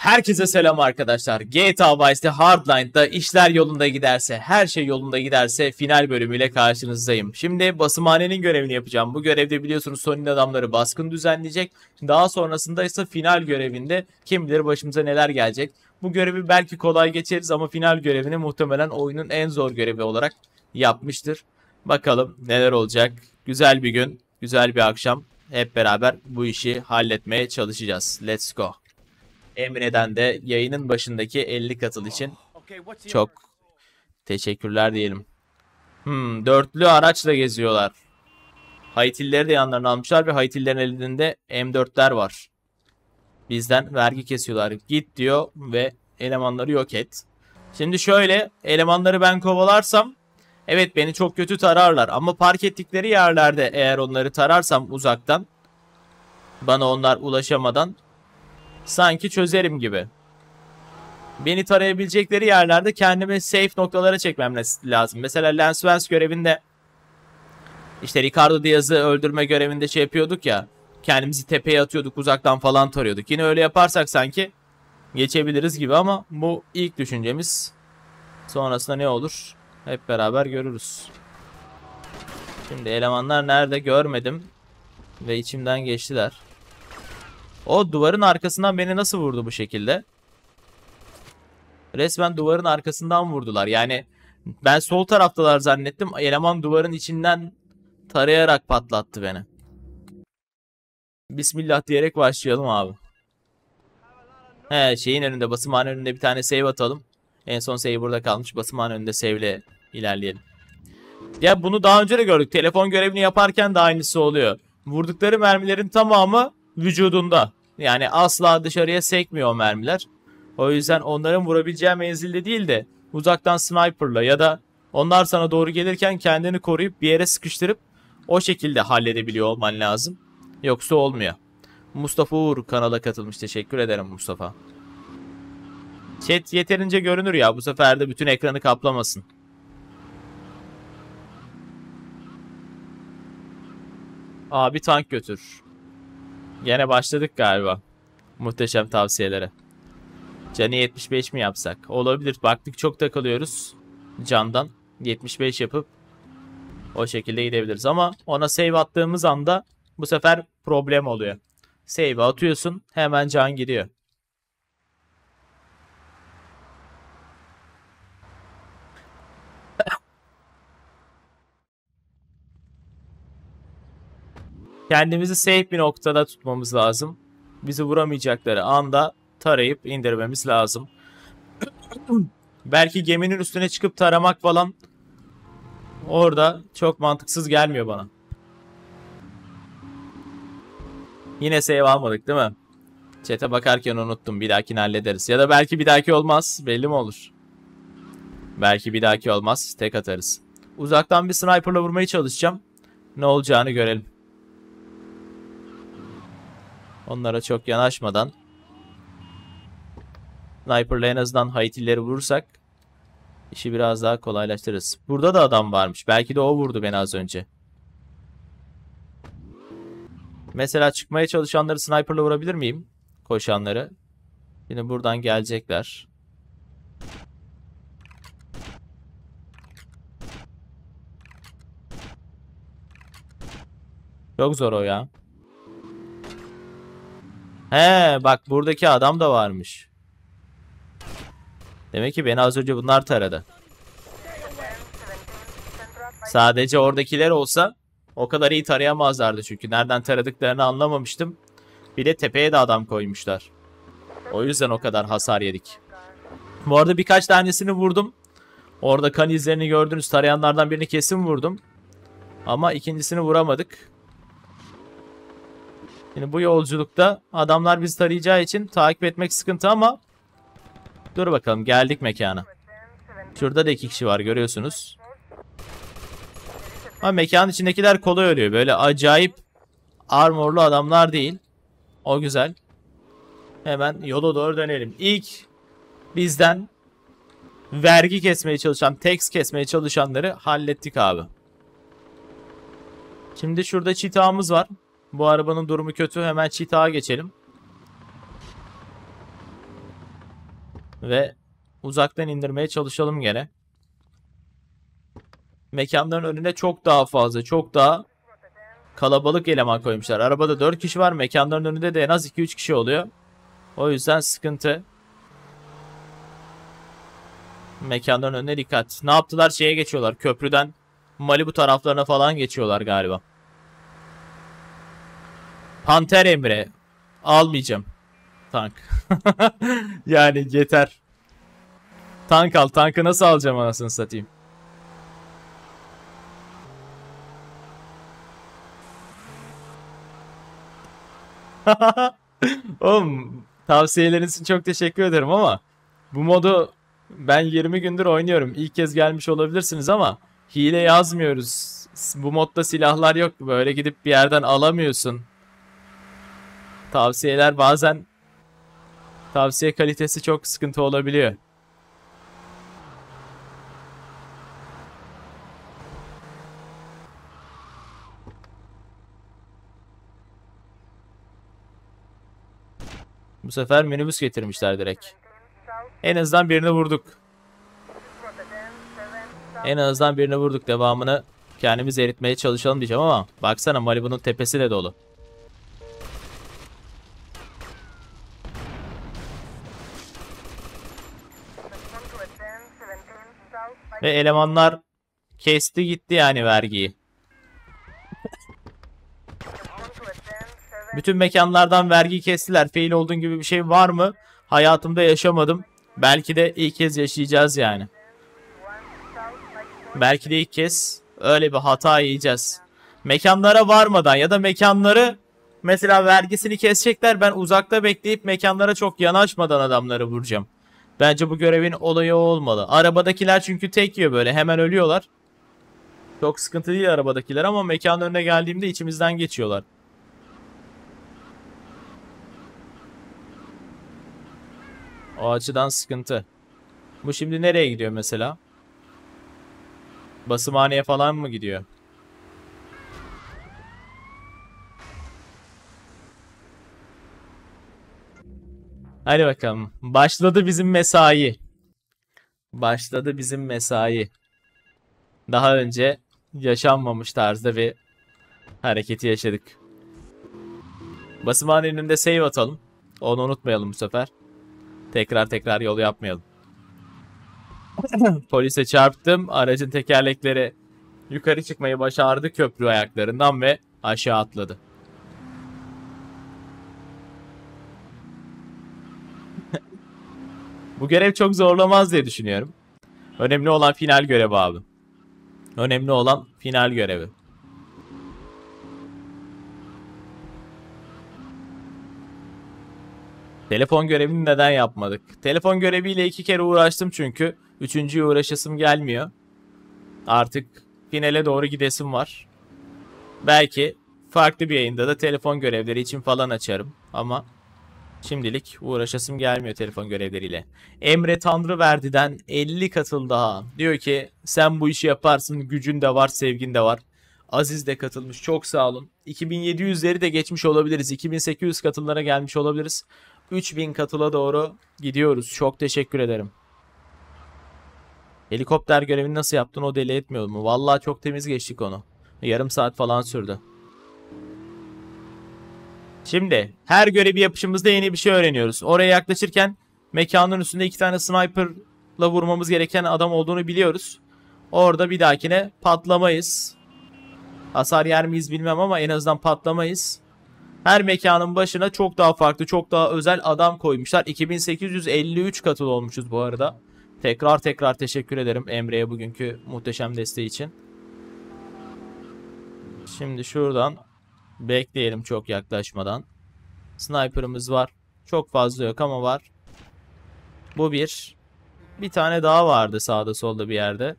Herkese selam arkadaşlar. GTA Vice City Hardline'da işler yolunda giderse, her şey yolunda giderse final bölümüyle karşınızdayım. Şimdi basımhanenin görevini yapacağım. Bu görevde biliyorsunuz Sony'nin adamları baskın düzenleyecek. Daha sonrasında ise final görevinde kim bilir başımıza neler gelecek. Bu görevi belki kolay geçeriz ama final görevini muhtemelen oyunun en zor görevi olarak yapmıştır. Bakalım neler olacak. Güzel bir gün, güzel bir akşam. Hep beraber bu işi halletmeye çalışacağız. Let's go. Emre'den de yayının başındaki 50 katıl için çok teşekkürler diyelim. Dörtlü araçla geziyorlar. Haitilileri de yanlarına almışlar ve Haitililerin elinde M4'ler var. Bizden vergi kesiyorlar. Git diyor ve elemanları yok et. Şimdi şöyle, elemanları ben kovalarsam evet beni çok kötü tararlar ama park ettikleri yerlerde eğer onları tararsam uzaktan, bana onlar ulaşamadan sanki çözerim gibi. Beni tarayabilecekleri yerlerde kendimi safe noktalara çekmem lazım. Mesela Lance Vance görevinde, işte Ricardo Diaz'ı öldürme görevinde şey yapıyorduk ya, kendimizi tepeye atıyorduk, uzaktan falan tarıyorduk. Yine öyle yaparsak sanki geçebiliriz gibi ama bu ilk düşüncemiz. Sonrasında ne olur hep beraber görürüz. Şimdi elemanlar nerede görmedim ve içimden geçtiler. O duvarın arkasından beni nasıl vurdu bu şekilde? Resmen duvarın arkasından vurdular. Yani ben sol taraftalar zannettim. Eleman duvarın içinden tarayarak patlattı beni. Bismillah diyerek başlayalım abi. He, şeyin önünde, basımhanın önünde bir tane save atalım. En son save burada kalmış. Basımhanın önünde save ile ilerleyelim. Ya bunu daha önce de gördük. Telefon görevini yaparken de aynısı oluyor. Vurdukları mermilerin tamamı vücudunda. Yani asla dışarıya sekmiyor mermiler. O yüzden onların vurabileceği menzilde değil de uzaktan sniper'la ya da onlar sana doğru gelirken kendini koruyup bir yere sıkıştırıp o şekilde halledebiliyor olman lazım. Yoksa olmuyor. Mustafa Uğur kanala katılmış. Teşekkür ederim Mustafa. Chat yeterince görünür ya. Bu sefer de bütün ekranı kaplamasın. Abi tank götür. Yine başladık galiba. Muhteşem tavsiyelere. Canı 75 mi yapsak? Olabilir. Baktık çok takılıyoruz. Candan 75 yapıp o şekilde gidebiliriz. Ama ona save attığımız anda bu sefer problem oluyor. Save atıyorsun, hemen can gidiyor. Kendimizi safe bir noktada tutmamız lazım. Bizi vuramayacakları anda tarayıp indirmemiz lazım. Belki geminin üstüne çıkıp taramak falan orada çok mantıksız gelmiyor bana. Yine save almadık değil mi? Chat'e bakarken unuttum. Bir dahakini hallederiz. Ya da belki bir dahaki olmaz. Belli mi olur? Belki bir dahaki olmaz. Tek atarız. Uzaktan bir sniper'la vurmaya çalışacağım. Ne olacağını görelim. Onlara çok yanaşmadan sniper'la en azından Haitilileri vurursak işi biraz daha kolaylaştırırız. Burada da adam varmış. Belki de o vurdu beni az önce. Mesela çıkmaya çalışanları sniper'la vurabilir miyim? Koşanları. Yine buradan gelecekler. Çok zor o ya. He bak, buradaki adam da varmış. Demek ki beni az önce bunlar taradı. Sadece oradakiler olsa o kadar iyi tarayamazlardı çünkü nereden taradıklarını anlamamıştım. Bir de tepeye de adam koymuşlar. O yüzden o kadar hasar yedik. Bu arada birkaç tanesini vurdum. Orada kan izlerini gördünüz. Tarayanlardan birini kesin vurdum. Ama ikincisini vuramadık. Şimdi bu yolculukta adamlar bizi tarayacağı için takip etmek sıkıntı ama dur bakalım, geldik mekana. Şurada da iki kişi var, görüyorsunuz. Ama mekanın içindekiler kolay ölüyor. Böyle acayip armorlu adamlar değil. O güzel. Hemen yola doğru dönelim. İlk bizden vergi kesmeye çalışan, tax kesmeye çalışanları hallettik abi. Şimdi şurada çitağımız var. Bu arabanın durumu kötü. Hemen çitağa geçelim. Ve uzaktan indirmeye çalışalım gene. Mekanların önüne çok daha fazla, çok daha kalabalık eleman koymuşlar. Arabada 4 kişi var. Mekanların önünde de en az 2-3 kişi oluyor. O yüzden sıkıntı. Mekanların önüne dikkat. Ne yaptılar? Şeye geçiyorlar. Köprüden Malibu taraflarına falan geçiyorlar galiba. Panter Emre. Almayacağım. Tank. Yani yeter. Tank al. Tankı nasıl alacağım anasını satayım? Oğlum, tavsiyeleriniz için çok teşekkür ederim ama bu modu ben 20 gündür oynuyorum. İlk kez gelmiş olabilirsiniz ama hile yazmıyoruz. Bu modda silahlar yok. Böyle gidip bir yerden alamıyorsun. Tavsiyeler bazen, tavsiye kalitesi çok sıkıntı olabiliyor. Bu sefer minibüs getirmişler direkt. En azından birini vurduk. En azından birini vurduk. Devamını kendimiz eritmeye çalışalım diyeceğim ama baksana Malibu'nun tepesi de dolu. Ve elemanlar kesti gitti yani vergiyi. Bütün mekanlardan vergi kestiler. Fail olduğun gibi bir şey var mı? Hayatımda yaşamadım. Belki de ilk kez yaşayacağız yani. Belki de ilk kez öyle bir hata yiyeceğiz. Mekanlara varmadan ya da mekanları mesela vergisini kesecekler. Ben uzakta bekleyip mekanlara çok yanaşmadan adamları vuracağım. Bence bu görevin olayı olmalı. Arabadakiler çünkü tek yiyor böyle. Hemen ölüyorlar. Çok sıkıntı değil arabadakiler ama mekanın önüne geldiğimde içimizden geçiyorlar. O açıdan sıkıntı. Bu şimdi nereye gidiyor mesela? Basımhaneye falan mı gidiyor? Hadi bakalım. Başladı bizim mesai. Başladı bizim mesai. Daha önce yaşanmamış tarzda bir hareketi yaşadık. Basımhanenin önünde save atalım. Onu unutmayalım bu sefer. Tekrar yolu yapmayalım. Polise çarptım. Aracın tekerlekleri yukarı çıkmayı başardı köprü ayaklarından ve aşağı atladı. Bu görev çok zorlamaz diye düşünüyorum. Önemli olan final görevi abi. Önemli olan final görevi. Telefon görevini neden yapmadık? Telefon göreviyle 2 kere uğraştım çünkü. 3.'ye uğraşasım gelmiyor. Artık finale doğru gidesim var. Belki farklı bir yayında da telefon görevleri için falan açarım. Ama şimdilik uğraşasım gelmiyor telefon görevleriyle. Emre Tanrıverdi'den 50 katıl daha. Diyor ki sen bu işi yaparsın. Gücün de var, sevgin de var. Aziz de katılmış. Çok sağ olun. 2700'leri de geçmiş olabiliriz. 2800 katıllara gelmiş olabiliriz. 3000 katıla doğru gidiyoruz. Çok teşekkür ederim. Helikopter görevini nasıl yaptın? O deli etmiyor mu? Vallahi çok temiz geçtik onu. Yarım saat falan sürdü. Şimdi her görevi yapışımızda yeni bir şey öğreniyoruz. Oraya yaklaşırken mekanın üstünde 2 tane sniper'la vurmamız gereken adam olduğunu biliyoruz. Orada bir dahakine patlamayız. Hasar yer miyiz bilmem ama en azından patlamayız. Her mekanın başına çok daha farklı, çok daha özel adam koymuşlar. 2853 katıl olmuşuz bu arada. Tekrar teşekkür ederim Emre'ye bugünkü muhteşem desteği için. Şimdi şuradan bekleyelim çok yaklaşmadan. Sniper'ımız var. Çok fazla yok ama var. Bu bir. Bir tane daha vardı sağda solda bir yerde.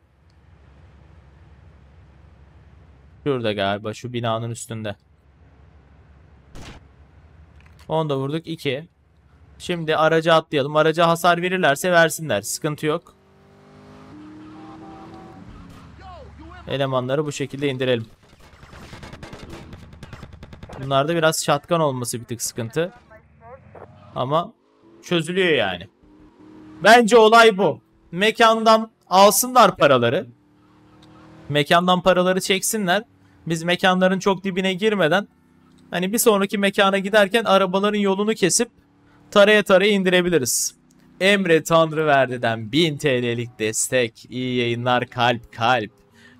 Şurada galiba şu binanın üstünde. Onu da vurduk. 2. Şimdi araca atlayalım. Araca hasar verirlerse versinler. Sıkıntı yok. Elemanları bu şekilde indirelim. Bunlarda biraz şatkan olması bir tık sıkıntı. Ama çözülüyor yani. Bence olay bu. Mekandan alsınlar paraları. Mekandan paraları çeksinler. Biz mekanların çok dibine girmeden hani bir sonraki mekana giderken arabaların yolunu kesip taraya taraya indirebiliriz. Emre Tanrıverdi'den 1000 TL'lik destek. İyi yayınlar kalp kalp.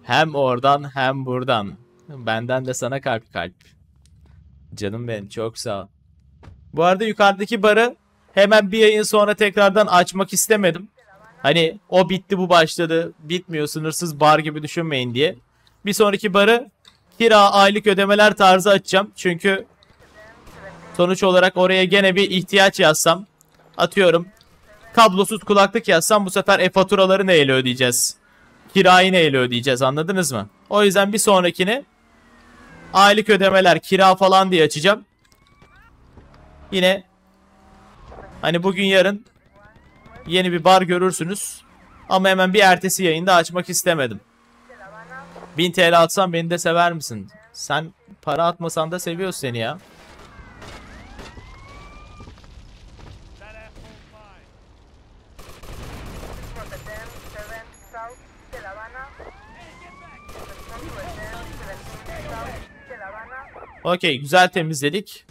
Hem oradan hem buradan. Benden de sana kalp kalp. Canım benim çok sağ ol. Bu arada yukarıdaki barı hemen bir yayın sonra tekrardan açmak istemedim. Hani o bitti bu başladı bitmiyor sınırsız bar gibi düşünmeyin diye. Bir sonraki barı kira aylık ödemeler tarzı açacağım. Çünkü sonuç olarak oraya gene bir ihtiyaç yazsam. Atıyorum kablosuz kulaklık yazsam bu sefer faturaları neyle ödeyeceğiz? Kirayı neyle ödeyeceğiz anladınız mı? O yüzden bir sonrakini aylık ödemeler kira falan diye açacağım. Yine hani bugün yarın yeni bir bar görürsünüz. Ama hemen bir ertesi yayında açmak istemedim. 1000 TL atsan beni de sever misin? Sen para atmasan da seviyoruz seni ya. Okey güzel temizledik.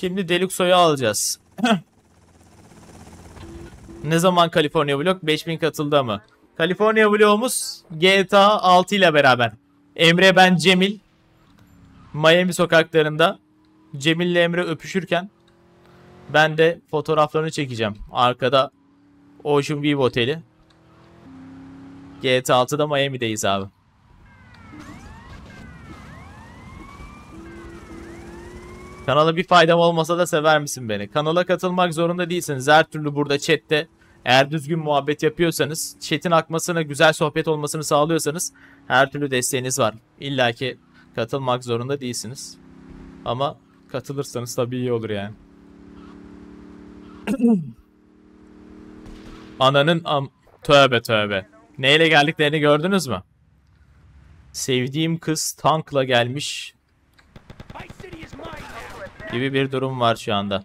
Şimdi Deluxo'yu alacağız. Ne zaman California Vlog? 5000 katıldı mı? California Vlog'umuz GTA 6 ile beraber. Emre ben Cemil. Miami sokaklarında. Cemil ile Emre öpüşürken. Ben de fotoğraflarını çekeceğim. Arkada Ocean View Oteli. GTA 6'da Miami'deyiz abi. Kanala bir faydam olmasa da sever misin beni? Kanala katılmak zorunda değilsiniz. Her türlü burada chatte eğer düzgün muhabbet yapıyorsanız, chat'in akmasını, güzel sohbet olmasını sağlıyorsanız her türlü desteğiniz var. İlla ki katılmak zorunda değilsiniz. Ama katılırsanız tabii iyi olur yani. Ananın tövbe tövbe. Neyle geldiklerini gördünüz mü? Sevdiğim kız tankla gelmiş. Gibi bir durum var şu anda.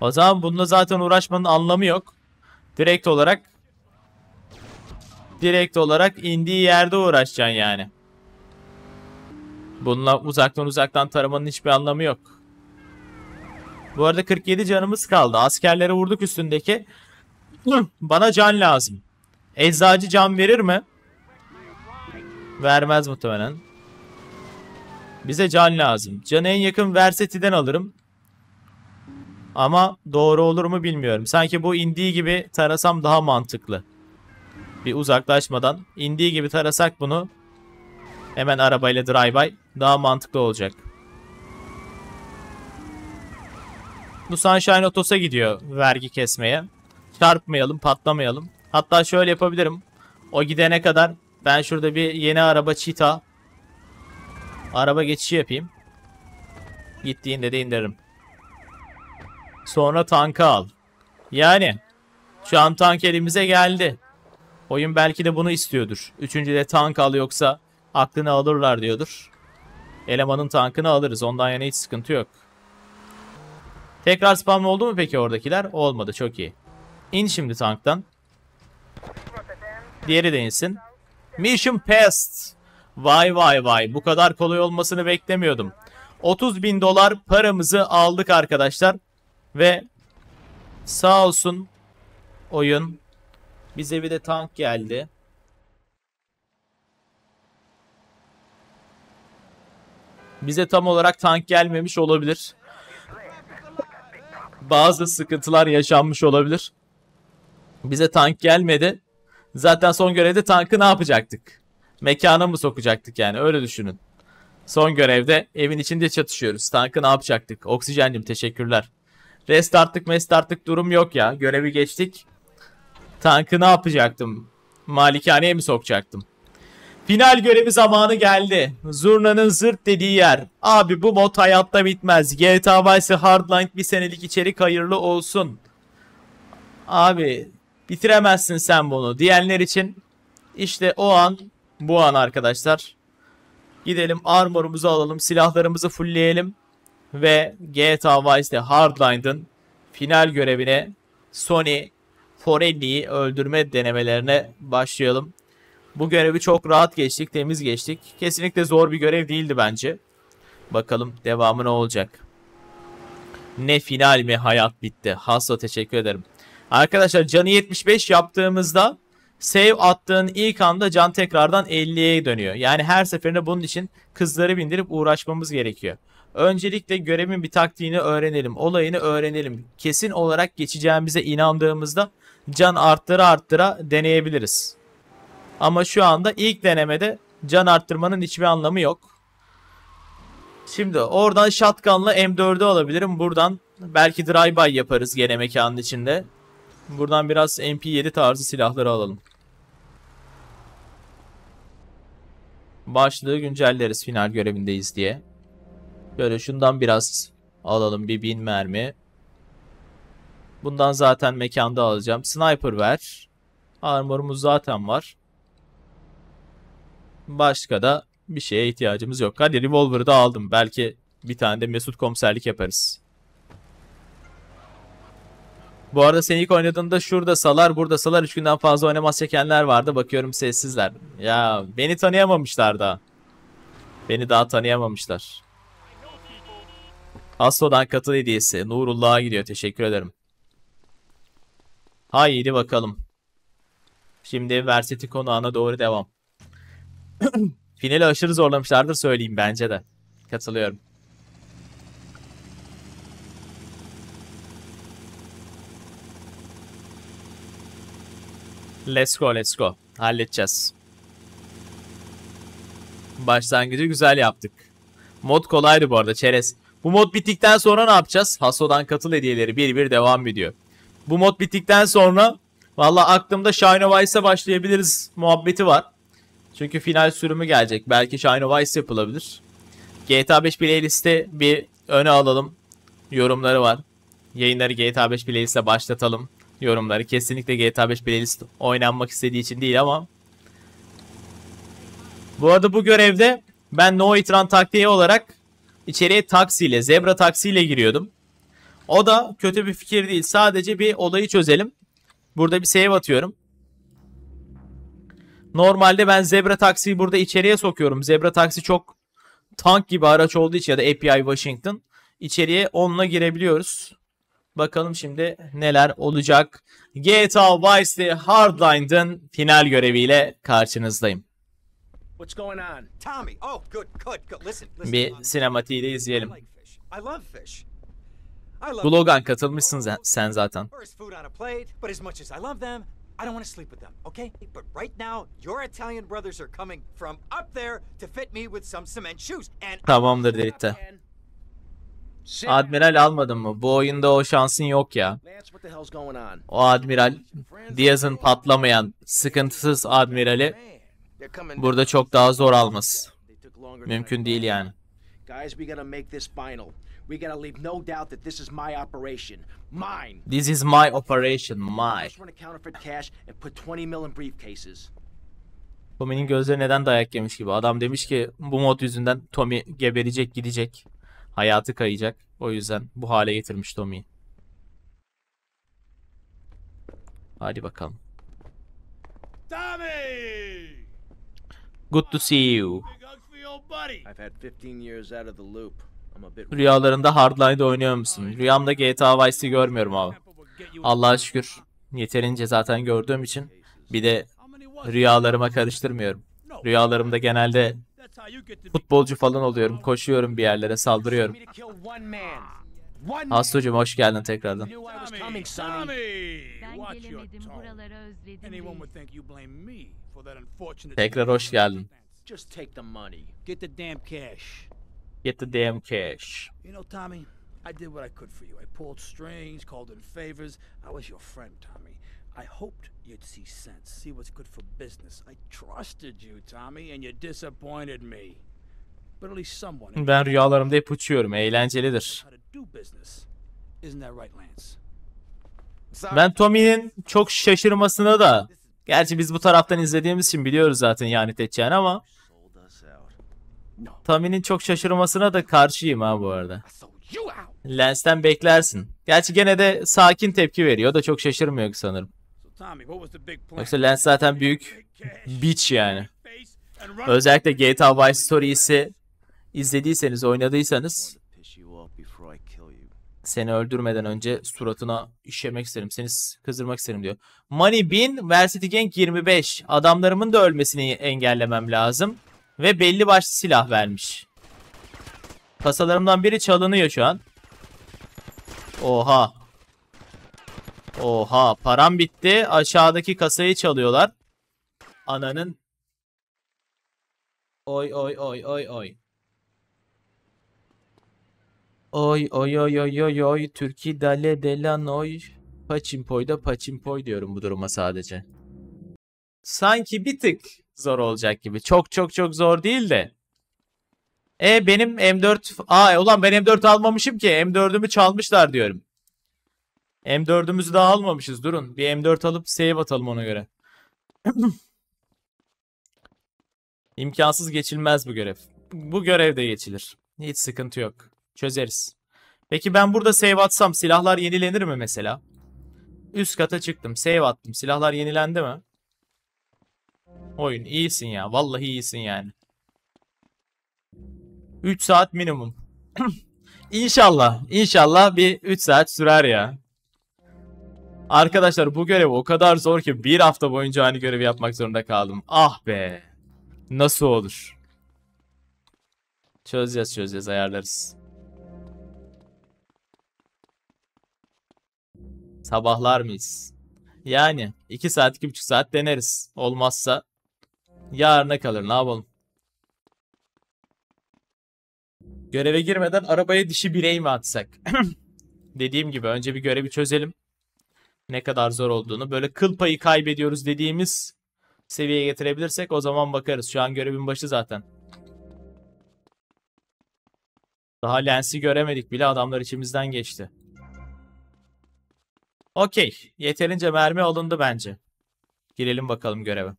O zaman bununla zaten uğraşmanın anlamı yok. Direkt olarak indiği yerde uğraşacaksın yani. Bununla uzaktan taramanın hiçbir anlamı yok. Bu arada 47 canımız kaldı. Askerlere vurduk üstündeki. Bana can lazım. Eczacı can verir mi? Vermez muhtemelen. Bize can lazım. Canı en yakın Vercetti'den alırım. Ama doğru olur mu bilmiyorum. Sanki bu indiği gibi tarasam daha mantıklı. Bir uzaklaşmadan. İndiği gibi tarasak bunu. Hemen arabayla drive-by. Daha mantıklı olacak. Bu Sunshine Otos'a gidiyor vergi kesmeye. Çarpmayalım, patlamayalım. Hatta şöyle yapabilirim. O gidene kadar ben şurada bir yeni araba Cheetah. Araba geçişi yapayım. Gittiğinde de indiririm. Sonra tanka al. Yani şu an tank elimize geldi. Oyun belki de bunu istiyordur. Üçüncüde tank al yoksa aklını alırlar diyordur. Elemanın tankını alırız. Ondan yana hiç sıkıntı yok. Tekrar spam oldu mu peki oradakiler? Olmadı. Çok iyi. İn şimdi tanktan. Diğeri de insin. Mission Pest. Vay vay vay bu kadar kolay olmasını beklemiyordum. 30.000 dolar paramızı aldık arkadaşlar. Ve sağ olsun oyun bize bir de tank geldi. Bize tam olarak tank gelmemiş olabilir. Bazı sıkıntılar yaşanmış olabilir. Bize tank gelmedi. Zaten son görevde tankı ne yapacaktık? Mekana mı sokacaktık yani öyle düşünün. Son görevde evin içinde çatışıyoruz. Tankı ne yapacaktık? Oksijenciğim teşekkürler. Restarttık durum yok ya. Görevi geçtik. Tankı ne yapacaktım? Malikaneye mi sokacaktım? Final görevi zamanı geldi. Zurna'nın zırt dediği yer. Abi bu mod hayatta bitmez. GTA Vice City Hardline bir senelik içerik hayırlı olsun. Abi bitiremezsin sen bunu diyenler için. İşte o an... Bu an arkadaşlar gidelim armorumuzu alalım silahlarımızı fullleyelim ve GTA Vice'de Hardline'ın final görevine Sonny Forelli'yi öldürme denemelerine başlayalım. Bu görevi çok rahat geçtik, temiz geçtik. Kesinlikle zor bir görev değildi bence. Bakalım devamı ne olacak? Ne final mi, hayat bitti. Hasso teşekkür ederim. Arkadaşlar canı 75 yaptığımızda save attığın ilk anda can tekrardan 50'ye dönüyor. Yani her seferinde bunun için kızları bindirip uğraşmamız gerekiyor. Öncelikle görevin bir taktiğini öğrenelim, olayını öğrenelim. Kesin olarak geçeceğimize inandığımızda can arttıra arttıra deneyebiliriz. Ama şu anda ilk denemede can arttırmanın hiçbir anlamı yok. Şimdi oradan shotgun'la M4'ü alabilirim. Buradan belki drive-by yaparız gene mekanın içinde. Buradan biraz MP7 tarzı silahları alalım. Başlığı güncelleriz final görevindeyiz diye. Böyle şundan biraz alalım, bir 1000 mermi. Bundan zaten mekanda alacağım. Sniper ver. Armorumuz zaten var. Başka da bir şeye ihtiyacımız yok. Hadi revolver'ı da aldım. Belki bir tane de Mesut komiserlik yaparız. Bu arada sen ilk oynadığında şurada salar, burada salar. 3 günden fazla oynamaz çekenler vardı. Bakıyorum sessizler. Ya beni tanıyamamışlar daha. Beni daha tanıyamamışlar. Aslo'dan katıl hediyesi. Nurullah'a gidiyor. Teşekkür ederim. Haydi bakalım. Şimdi Versetti konağına doğru devam. Finali aşırı zorlamışlardır söyleyeyim bence de. Katılıyorum. Let's go, let's go. Halledeceğiz. Başlangıcı güzel yaptık. Mod kolaydı bu arada çerez. Bu mod bittikten sonra ne yapacağız? Hasso'dan katıl hediyeleri bir bir devam ediyor. Bu mod bittikten sonra valla aklımda Shinovice'e başlayabiliriz muhabbeti var. Çünkü final sürümü gelecek. Belki Shinovice yapılabilir. GTA 5 playlist'i bir öne alalım. Yorumları var. Yayınları GTA 5 playlist'e başlatalım. Yorumları kesinlikle GTA 5 playlist oynanmak istediği için değil ama. Bu arada bu görevde ben No Hit Run taktiği olarak içeriye taksiyle, zebra taksiyle giriyordum. O da kötü bir fikir değil. Sadece bir olayı çözelim. Burada bir save atıyorum. Normalde ben zebra taksiyi burada içeriye sokuyorum. Zebra taksi çok tank gibi araç olduğu için ya da API Washington. İçeriye onunla girebiliyoruz. Bakalım şimdi neler olacak. GTA Vice City Hardline'ın final göreviyle karşınızdayım. Bir sinematiği de izleyelim. Bu Logan katılmışsın sen zaten. I don't want to sleep with them, okay? But right now, your Italian brothers are coming from up there to fit me with some cement shoes. And tamamdır Delitta. Admiral almadın mı? Bu oyunda o şansın yok ya. O Admiral, Diaz'ın patlamayan, sıkıntısız Admiral'i burada çok daha zor alması. Mümkün değil yani. We gotta leave no doubt that this is my operation. Mine. This is my operation. My. Tommy'nin gözleri neden dayak yemiş gibi. Adam demiş ki bu mod yüzünden Tommy geberecek, gidecek. Hayatı kayacak. O yüzden bu hale getirmiş Tommy'yi. Hadi bakalım. Tommy! Good to see you. I've had 15 years out of the loop. Rüyalarında Hardline'da oynuyor musun? Rüyamda GTA Vice'i görmüyorum abi. Allah'a şükür yeterince zaten gördüğüm için bir de rüyalarıma karıştırmıyorum. Rüyalarımda genelde futbolcu falan oluyorum, koşuyorum bir yerlere, saldırıyorum. Aslıcığım hoş geldin tekrardan. Tekrar hoş geldin. Get the damn cash. You know, Tommy, I did what I could for you. I pulled strings, called in favors. I was your friend, Tommy. I hoped you'd see sense, see what's good for business. I trusted you, Tommy, and you disappointed me. But at least someone. Ben rüyalarımda hep uçuyorum. Eğlencelidir. Isn't that right, Lance? Ben Tommy'nin çok şaşırmasına da, gerçi biz bu taraftan izlediğimiz için biliyoruz zaten yani edeceğini ama. Tommy'nin çok şaşırmasına da karşıyım ha bu arada. Lance'ten beklersin. Gerçi gene de sakin tepki veriyor da çok şaşırmıyor ki sanırım. Yoksa Lance zaten büyük bitch yani. Özellikle GTA Vice Story'si izlediyseniz, oynadıysanız seni öldürmeden önce suratına işemek isterim, seni kızdırmak isterim diyor. Money 1000, Varsity Gang 25. Adamlarımın da ölmesini engellemem lazım. Ve belli başlı silah vermiş. Kasalarımdan biri çalınıyor şu an. Oha. Oha, param bitti. Aşağıdaki kasayı çalıyorlar. Ananın. Oy oy oy oy oy. Oy oy oy oy oy oy. Türkiye dale delan oy. Paçimpoy da paçimpoy diyorum bu duruma sadece. Sanki bir tık zor olacak gibi. Çok çok çok zor değil de. Benim M4... ulan ben M4 almamışım ki. M4'ümü çalmışlar diyorum. M4'ümüzü daha almamışız. Durun. Bir M4 alıp save atalım ona göre. İmkansız geçilmez bu görev. Bu görev de geçilir. Hiç sıkıntı yok. Çözeriz. Peki ben burada save atsam silahlar yenilenir mi mesela? Üst kata çıktım. Save attım. Silahlar yenilendi mi? Oyun iyisin ya. Vallahi iyisin yani. 3 saat minimum. İnşallah. İnşallah bir 3 saat sürer ya. Arkadaşlar bu görev o kadar zor ki bir hafta boyunca aynı görevi yapmak zorunda kaldım. Ah be. Nasıl olur? Çözeceğiz çözeceğiz, ayarlarız. Sabahlar mıyız? Yani 2 saat 2,5 saat deneriz. Olmazsa yarına kalır, ne yapalım? Göreve girmeden arabaya dişi birey mi atsak? Dediğim gibi önce bir görevi çözelim. Ne kadar zor olduğunu, böyle kıl payı kaybediyoruz dediğimiz seviyeye getirebilirsek o zaman bakarız. Şu an görevin başı zaten. Daha Lance'i göremedik bile, adamlar içimizden geçti. Okey. Yeterince mermi alındı bence. Girelim bakalım göreve.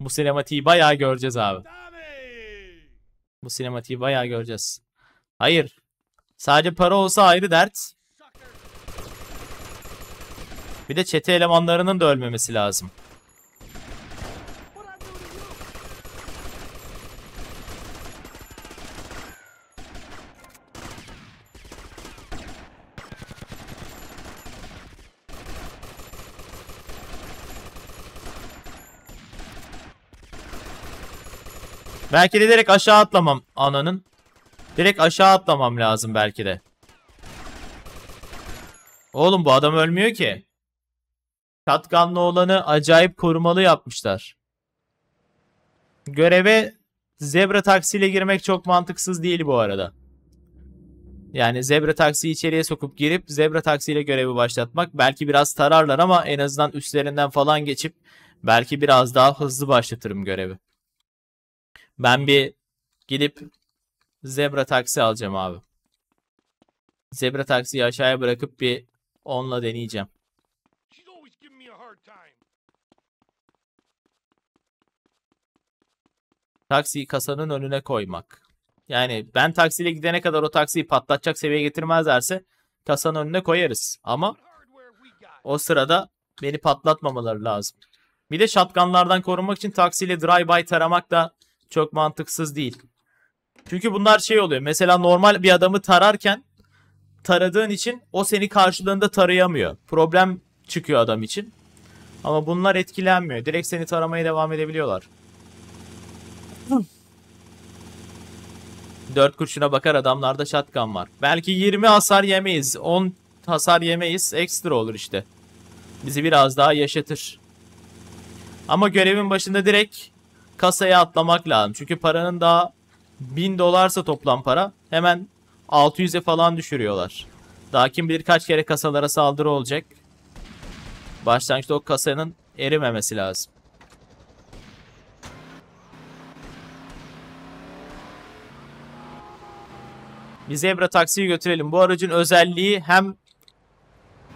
Bu sinematiği bayağı göreceğiz abi. Bu sinematiği bayağı göreceğiz. Hayır. Sadece para olsa ayrı dert. Bir de çete elemanlarının da ölmemesi lazım. Belki de direkt aşağı atlamam. Ananın. Direkt aşağı atlamam lazım belki de. Oğlum bu adam ölmüyor ki. Katkanlı olanı acayip korumalı yapmışlar. Göreve zebra taksiyle girmek çok mantıksız değil bu arada. Yani zebra taksiyi içeriye sokup girip zebra taksiyle görevi başlatmak. Belki biraz tararlar ama en azından üstlerinden falan geçip belki biraz daha hızlı başlatırım görevi. Ben bir gidip zebra taksi alacağım abi. Zebra taksiyi aşağıya bırakıp bir onunla deneyeceğim. Taksiyi kasanın önüne koymak. Yani ben taksiyle gidene kadar o taksiyi patlatacak seviyeye getirmezlerse kasanın önüne koyarız. Ama o sırada beni patlatmamaları lazım. Bir de shotgunlardan korunmak için taksiyle drive-by taramak da çok mantıksız değil. Çünkü bunlar şey oluyor. Mesela normal bir adamı tararken taradığın için o seni karşılığında tarayamıyor. Problem çıkıyor adam için. Ama bunlar etkilenmiyor. Direkt seni taramaya devam edebiliyorlar. 4 kurşuna bakar adamlarda shotgun var. Belki 20 hasar yemeyiz. 10 hasar yemeyiz. Ekstra olur işte. Bizi biraz daha yaşatır. Ama görevin başında direkt kasaya atlamak lazım. Çünkü paranın daha 1000 dolarsa toplam para hemen 600'e falan düşürüyorlar. Daha kim bilir kaç kere kasalara saldırı olacak. Başlangıçta o kasanın erimemesi lazım. Bir zebra taksiyi götürelim. Bu aracın özelliği hem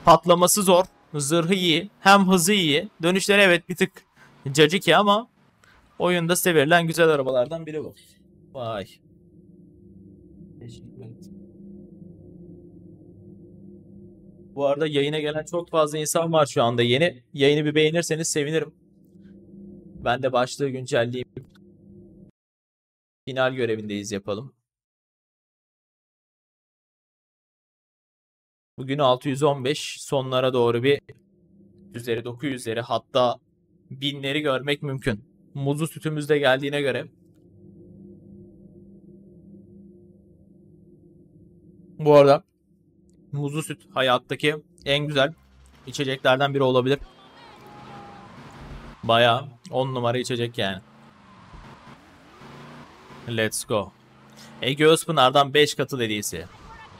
patlaması zor, zırhı iyi, hem hızı iyi. Dönüşleri evet bir tık caciki ama oyunda sevilen güzel arabalardan biri bu. Vay. Teşekkür ederim. Bu arada yayına gelen çok fazla insan var şu anda yeni. Yayını bir beğenirseniz sevinirim. Ben de başlığı güncelleyeyim. Final görevindeyiz yapalım. Bugün 615, sonlara doğru bir 100'leri, 900'leri, hatta 1000'leri görmek mümkün. Muzlu sütümüz de geldiğine göre. Bu arada muzlu süt hayattaki en güzel içeceklerden biri olabilir. Bayağı 10 numara içecek yani. Let's go. Ege Öspınar'dan 5 katıl hediyesi.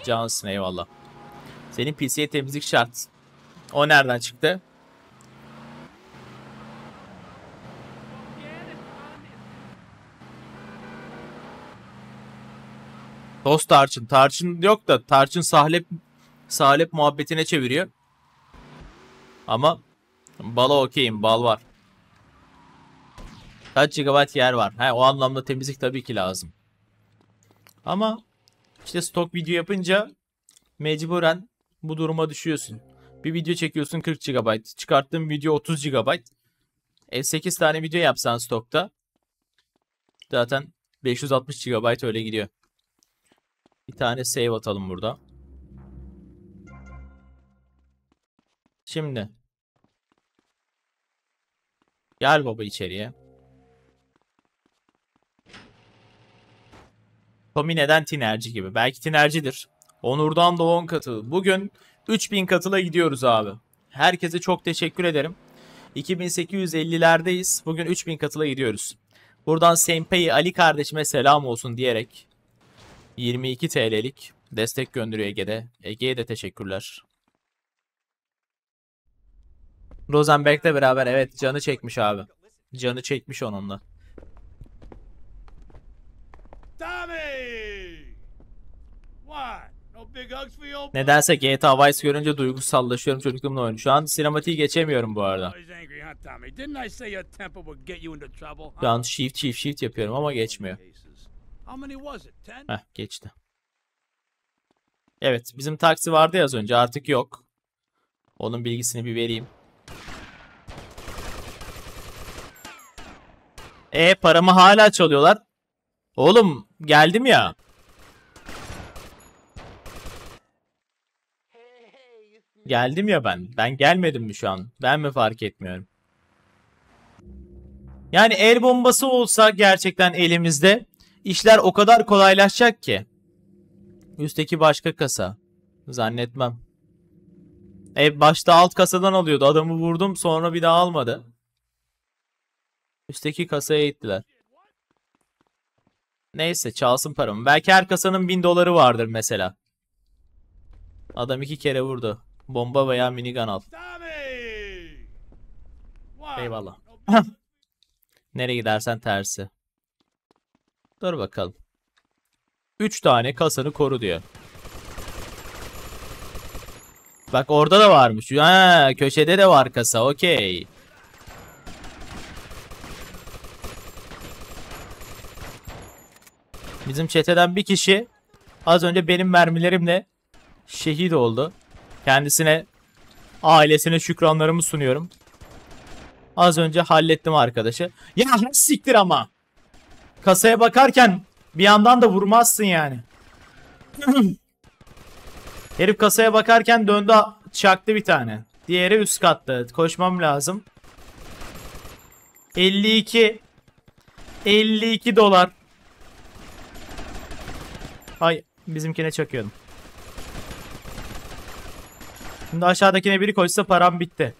Cansın, eyvallah. Senin PC'ye temizlik şart. O nereden çıktı? Dost tarçın. Tarçın yok da tarçın sahlep muhabbetine çeviriyor. Ama bala okeyim. Bal var. Kaç GB yer var. He, o anlamda temizlik tabii ki lazım. Ama işte stok video yapınca mecburen bu duruma düşüyorsun. Bir video çekiyorsun 40 GB. Çıkarttığın video 30 GB. 8 tane video yapsan stokta. Zaten 560 GB öyle gidiyor. Bir tane save atalım burada. Şimdi. Gel baba içeriye. Tommy neden tinerci gibi? Belki tinercidir. Onur'dan da 10 katıl. Bugün 3000 katıla gidiyoruz abi. Herkese çok teşekkür ederim. 2850'lerdeyiz. Bugün 3000 katıla gidiyoruz. Buradan Senpei Ali kardeşime selam olsun diyerek 22 TL'lik destek gönderiyor Ege'de. Ege'ye de teşekkürler. Rosenberg'le beraber evet canı çekmiş abi. Canı çekmiş onunla. Nedense GTA Vice görünce duygusallaşıyorum, çocukluğumla oynuyorum. Şu an sinematiği geçemiyorum bu arada. Şu an shift yapıyorum ama geçmiyor. Heh, geçti. Evet, bizim taksi vardı ya az önce, artık yok. Onun bilgisini bir vereyim. Paramı hala çalıyorlar. Oğlum geldim ya. Geldim ya ben. Ben gelmedim mi şu an? Ben mi fark etmiyorum? Yani el bombası olsa gerçekten elimizde işler o kadar kolaylaşacak ki. Üstteki başka kasa. Zannetmem. Başta alt kasadan alıyordu. Adamı vurdum sonra bir daha almadı. Üstteki kasaya gittiler. Neyse çalsın paramı. Belki her kasanın $1000 vardır mesela. Adam 2 kere vurdu. Bomba veya minigun al. Eyvallah. Nereye gidersen tersi. Dur bakalım. 3 tane kasanı koru diyor. Bak orada da varmış. Ha, köşede de var kasa. Okey. Bizim çeteden bir kişi az önce benim mermilerimle şehit oldu. Kendisine, ailesine şükranlarımı sunuyorum. Az önce hallettim arkadaşı. Ya siktir ama. Kasaya bakarken bir yandan da vurmazsın yani. Herif kasaya bakarken döndü çaktı bir tane. Diğeri üst katta. Koşmam lazım. 52. $52. Ay bizimkine çakıyordum. Şimdi aşağıdakine biri koysa param bitti.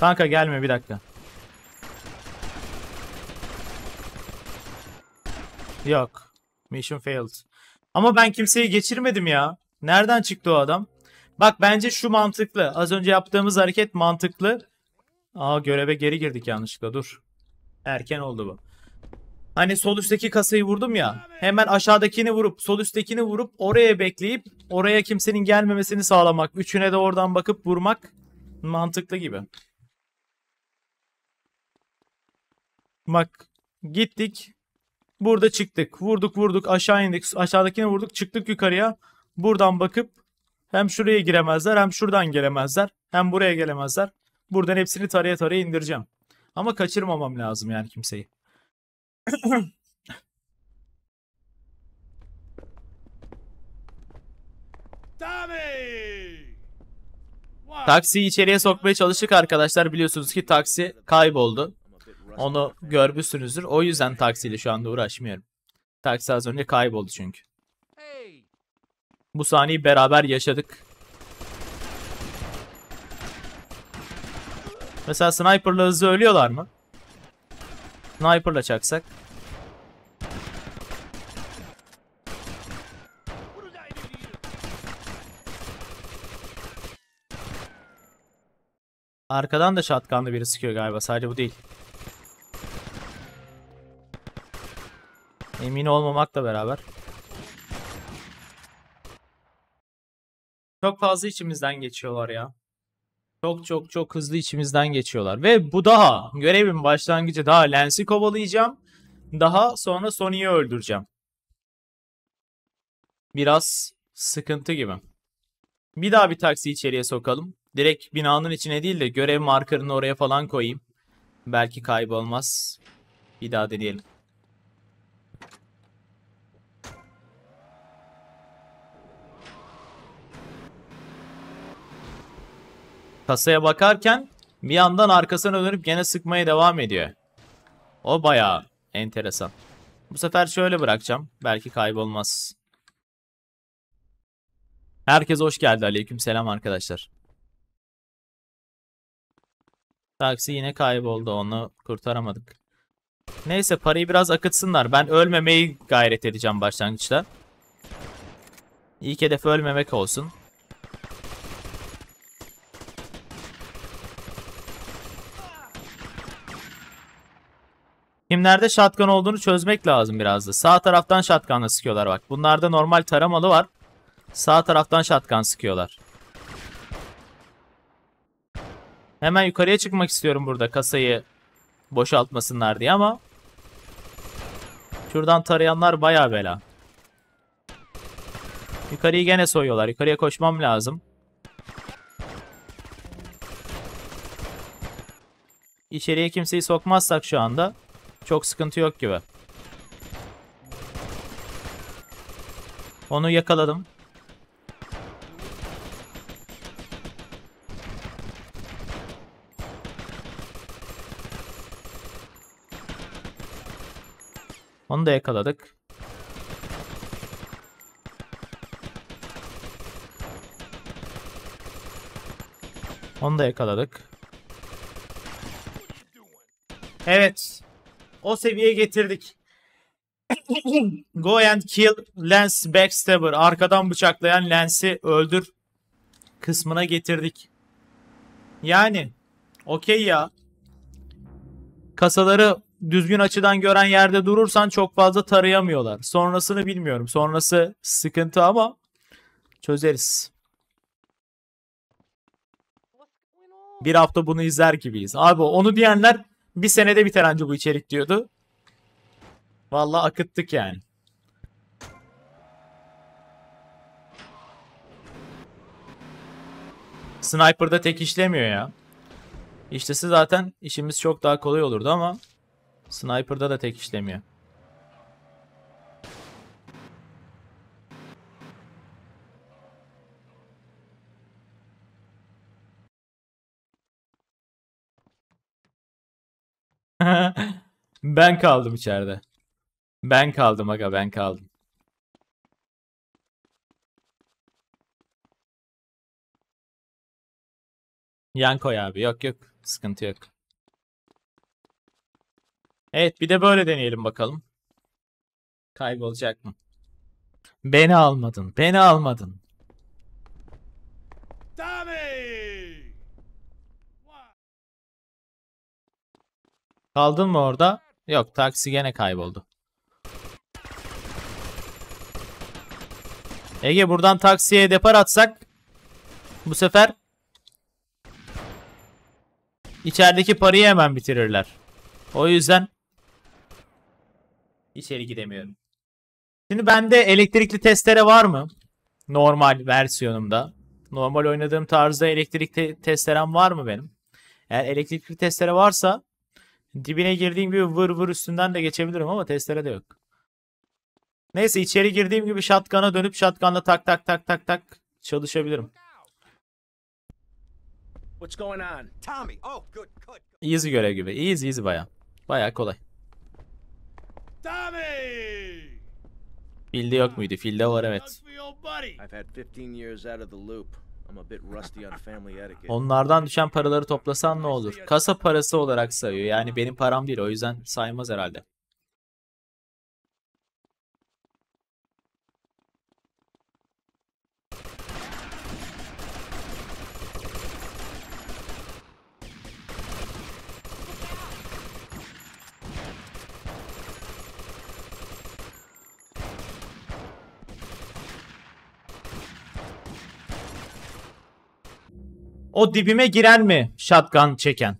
Kanka gelme bir dakika. Yok. Mission failed. Ama ben kimseyi geçirmedim ya. Nereden çıktı o adam? Bak bence şu mantıklı. Az önce yaptığımız hareket mantıklı. Aa göreve geri girdik yanlışlıkla. Dur. Erken oldu bu. Hani sol üstteki kasayı vurdum ya. Hemen aşağıdakini vurup sol üsttekini vurup oraya bekleyip oraya kimsenin gelmemesini sağlamak. Üçüne de oradan bakıp vurmak mantıklı gibi. Bak gittik. Burada çıktık. Vurduk. Aşağı indik. Aşağıdakine vurduk. Çıktık yukarıya. Buradan bakıp hem şuraya giremezler, hem şuradan gelemezler, hem buraya gelemezler. Buradan hepsini taraya taraya indireceğim. Ama kaçırmamam lazım yani kimseyi. Taksiyi içeriye sokmaya çalıştık arkadaşlar. Biliyorsunuz ki taksi kayboldu. Onu görmüşsünüzdür. O yüzden taksiyle şu anda uğraşmıyorum. Taksi az önce kayboldu çünkü. Bu sahneyi beraber yaşadık. Mesela sniper'la hızlı ölüyorlar mı? Sniper'la çaksak. Arkadan da shotgun'lı biri sıkıyor galiba. Sadece bu değil. Emin olmamakla beraber. Çok fazla içimizden geçiyorlar ya. Çok hızlı içimizden geçiyorlar. Ve bu daha. Görevimin başlangıcı daha. Lance'i kovalayacağım. Daha sonra Sonny'yi öldüreceğim. Biraz sıkıntı gibi. Bir daha bir taksi içeriye sokalım. Direkt binanın içine değil de görev markerını oraya falan koyayım. Belki kaybolmaz. Bir daha deneyelim. Kasaya bakarken bir yandan arkasına dönüp gene sıkmaya devam ediyor. O bayağı enteresan. Bu sefer şöyle bırakacağım. Belki kaybolmaz. Herkes hoş geldi. Aleykümselam arkadaşlar. Taksi yine kayboldu. Onu kurtaramadık. Neyse parayı biraz akıtsınlar. Ben ölmemeyi gayret edeceğim başlangıçta. İlk hedef ölmemek olsun. Kimlerde shotgun olduğunu çözmek lazım biraz da. Sağ taraftan shotgunla sıkıyorlar bak. Bunlarda normal taramalı var. Sağ taraftan shotgun sıkıyorlar. Hemen yukarıya çıkmak istiyorum burada kasayı boşaltmasınlar diye ama şuradan tarayanlar bayağı bela. Yukarıyı gene soyuyorlar. Yukarıya koşmam lazım. İçeriye kimseyi sokmazsak şu anda çok sıkıntı yok gibi. Onu yakaladım. Onu da yakaladık. Onu da yakaladık. Evet. O seviyeye getirdik. Go and kill Lance Backstabber. Arkadan bıçaklayan Lance'i öldür kısmına getirdik. Yani okey ya. Kasaları düzgün açıdan gören yerde durursan çok fazla tarayamıyorlar. Sonrasını bilmiyorum. Sonrası sıkıntı ama çözeriz. Bir hafta bunu izler gibiyiz. Abi onu diyenler bir senede biter anca bu içerik diyordu. Vallahi akıttık yani. Sniper'da tek işlemiyor ya. İştesi zaten işimiz çok daha kolay olurdu ama sniper'da da tek işlemiyor. Ben kaldım içeride. Ben kaldım aga, ben kaldım. Yan koy abi, yok sıkıntı yok. Evet bir de böyle deneyelim bakalım. Kaybolacak mı? Beni almadın, beni almadın. Kaldın mı orada? Yok, taksi gene kayboldu. Ege buradan taksiye depar atsak bu sefer içerideki parayı hemen bitirirler. O yüzden İçeri gidemiyorum. Şimdi bende elektrikli testere var mı? Normal versiyonumda. Normal oynadığım tarzda elektrikli testerem var mı benim? Eğer elektrikli testere varsa dibine girdiğim gibi vır vır üstünden de geçebilirim ama testere de yok. Neyse içeri girdiğim gibi shotgun'a dönüp shotgun'la tak tak tak tak tak çalışabilirim. Easy görev gibi. Easy baya. Baya kolay. Filde yok muydu? Filde var evet. Onlardan düşen paraları toplasan ne olur? Kasa parası olarak sayıyor. Yani benim param değil. O yüzden saymaz herhalde. O dibime giren mi shotgun çeken?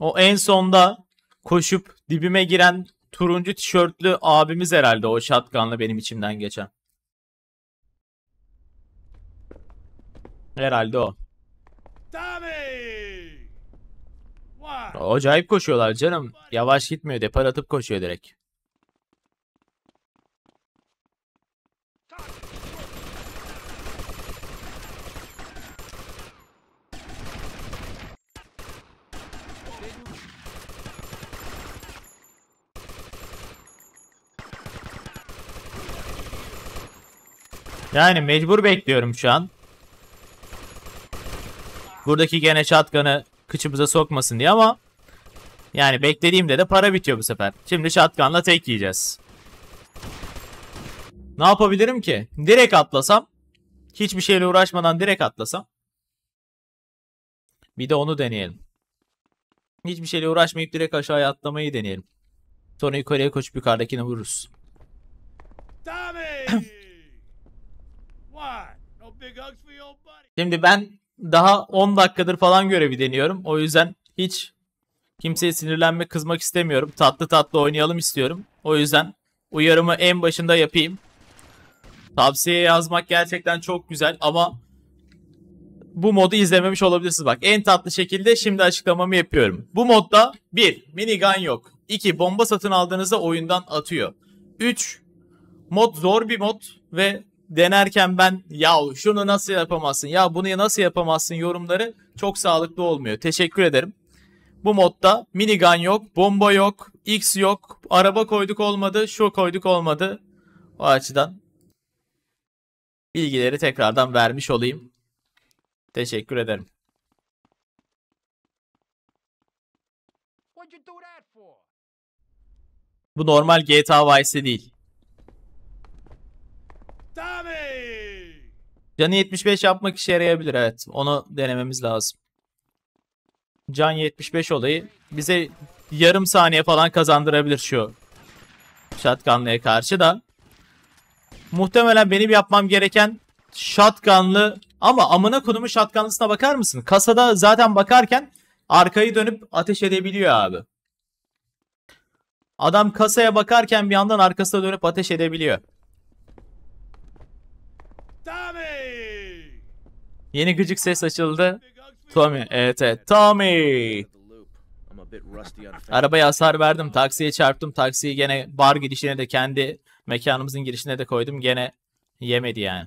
O en sonda koşup dibime giren turuncu tişörtlü abimiz herhalde o shotgun'la benim içimden geçen. Herhalde o. Acayip koşuyorlar canım. Yavaş gitmiyor. Depar atıp koşuyor direkt. Yani mecbur bekliyorum şu an. Buradaki gene shotgun'ı kıçımıza sokmasın diye ama yani beklediğimde de para bitiyor bu sefer. Şimdi shotgun'la tek yiyeceğiz. Ne yapabilirim ki? Direkt atlasam. Hiçbir şeyle uğraşmadan direkt atlasam. Bir de onu deneyelim. Hiçbir şeyle uğraşmayıp direkt aşağıya atlamayı deneyelim. Sonra yukarıya koşup yukarıdakini vururuz. Şimdi ben daha 10 dakikadır falan görevi deniyorum. O yüzden hiç kimseye sinirlenme, kızmak istemiyorum. Tatlı tatlı oynayalım istiyorum. O yüzden uyarımı en başında yapayım. Tavsiye yazmak gerçekten çok güzel ama bu modu izlememiş olabilirsiniz. Bak en tatlı şekilde şimdi açıklamamı yapıyorum. Bu modda 1. Minigun yok. 2. Bomba satın aldığınızda oyundan atıyor. 3. Mod zor bir mod ve denerken ben ya şunu nasıl yapamazsın ya bunu nasıl yapamazsın yorumları çok sağlıklı olmuyor. Teşekkür ederim. Bu modda minigun yok, bomba yok, X yok, araba koyduk olmadı, şu koyduk olmadı. O açıdan bilgileri tekrardan vermiş olayım. Teşekkür ederim. Bu normal GTA Vice'de değil. Canı 75 yapmak işe yarayabilir evet. Onu denememiz lazım. Can 75 olayı bize yarım saniye falan kazandırabilir şu shotgun'lıya karşı da. Muhtemelen benim yapmam gereken shotgun'lı ama amına konumu shotgun'lısına bakar mısın? Kasada zaten bakarken arkayı dönüp ateş edebiliyor abi. Adam kasaya bakarken bir yandan arkasına dönüp ateş edebiliyor. Yeni gıcık ses açıldı. Tommy. Evet evet. Tommy. Arabaya hasar verdim. Taksiye çarptım. Taksiyi gene bar girişine de kendi mekanımızın girişine de koydum. Gene yemedi yani.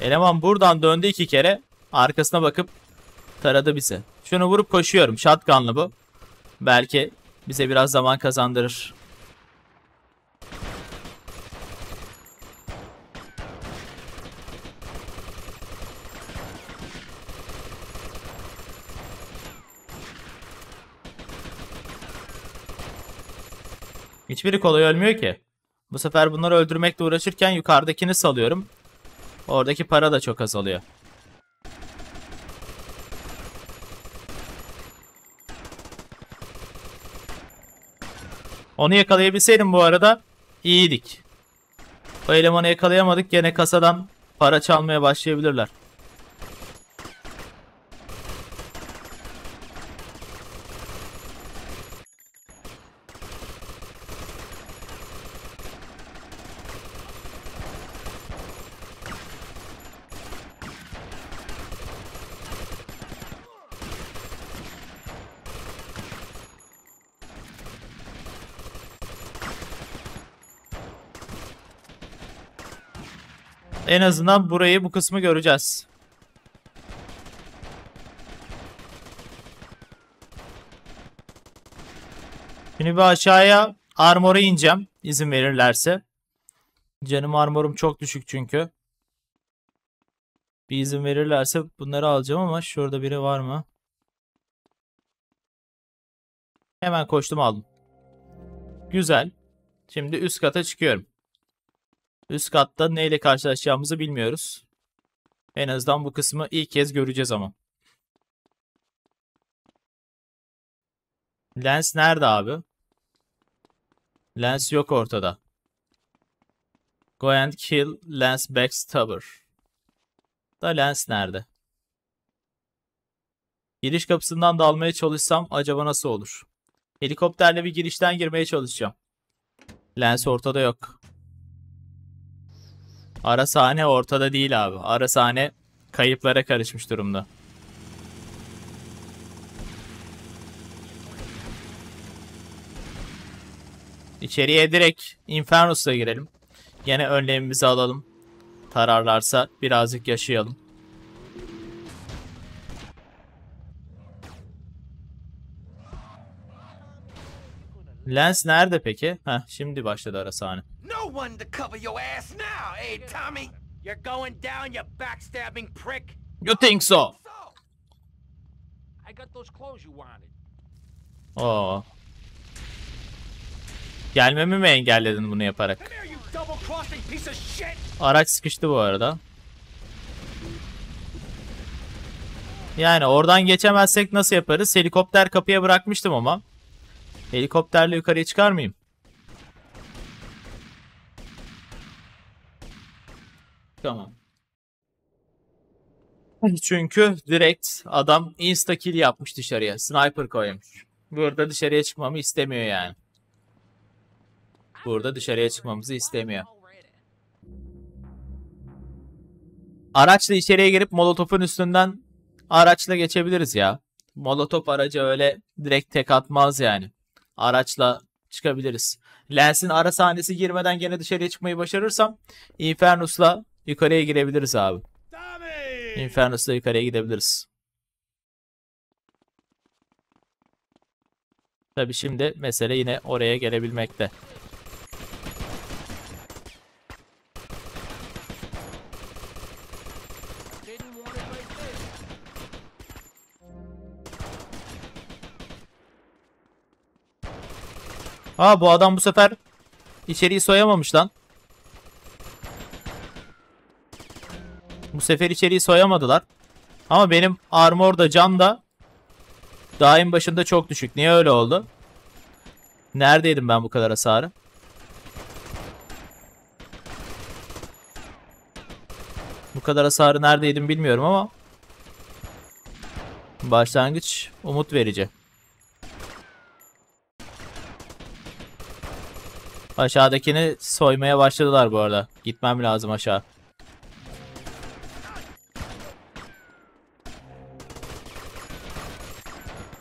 Eleman buradan döndü 2 kere. Arkasına bakıp taradı bizi. Şunu vurup koşuyorum. Shotgun'lı bu. Belki bize biraz zaman kazandırır. Hiçbiri kolay ölmüyor ki. Bu sefer bunları öldürmekle uğraşırken yukarıdakini salıyorum. Oradaki para da çok azalıyor. Onu yakalayabilseydim bu arada iyiydik. O elemanı yakalayamadık. Gene kasadan para çalmaya başlayabilirler. En azından burayı, bu kısmı göreceğiz. Şimdi bir aşağıya armora ineceğim. İzin verirlerse. Canım armorum çok düşük çünkü. Bir izin verirlerse bunları alacağım ama şurada biri var mı? Hemen koştum aldım. Güzel. Şimdi üst kata çıkıyorum. Üst katta neyle karşılaşacağımızı bilmiyoruz. En azından bu kısmı ilk kez göreceğiz ama. Lens nerede abi? Lens yok ortada. Go and kill Lance Backstabber. Da Lens nerede? Giriş kapısından dalmaya çalışsam acaba nasıl olur? Helikopterle bir girişten girmeye çalışacağım. Lens ortada yok. Ara sahne ortada değil abi. Ara sahne kayıplara karışmış durumda. İçeriye direkt Infernus'la girelim. Yine önlemimizi alalım. Tararlarsa birazcık yaşayalım. Lens nerede peki? Heh, şimdi başladı ara sahne. No one to cover your ass now, hey Tommy. You're going down, you backstabbing prick. You think so? I got those clothes you wanted. Oo. Gelmemi mi engelledin bunu yaparak? Araç sıkıştı bu arada. Yani oradan geçemezsek nasıl yaparız? Helikopter kapıya bırakmıştım ama. Helikopterle yukarıya çıkar mıyım? Tamam. Çünkü direkt adam insta kill yapmış dışarıya. Sniper koymuş. Burada dışarıya çıkmamı istemiyor yani. Burada dışarıya çıkmamızı istemiyor. Araçla içeriye girip molotofun üstünden araçla geçebiliriz ya. Molotof aracı öyle direkt tek atmaz yani. Araçla çıkabiliriz. Lens'in ara sahnesi girmeden gene dışarıya çıkmayı başarırsam Infernus'la yukarıya girebiliriz abi. Infernus'la yukarıya gidebiliriz. Tabi şimdi mesele yine oraya gelebilmekte. Aa, bu adam bu sefer içeriği soyamamış lan. Bu sefer içeriği soyamadılar. Ama benim armor da cam da daim başında çok düşük. Niye öyle oldu? Neredeydim ben bu kadar hasarı? Bu kadar hasarı neredeydim bilmiyorum ama başlangıç umut verici. Aşağıdakini soymaya başladılar bu arada. Gitmem lazım aşağı.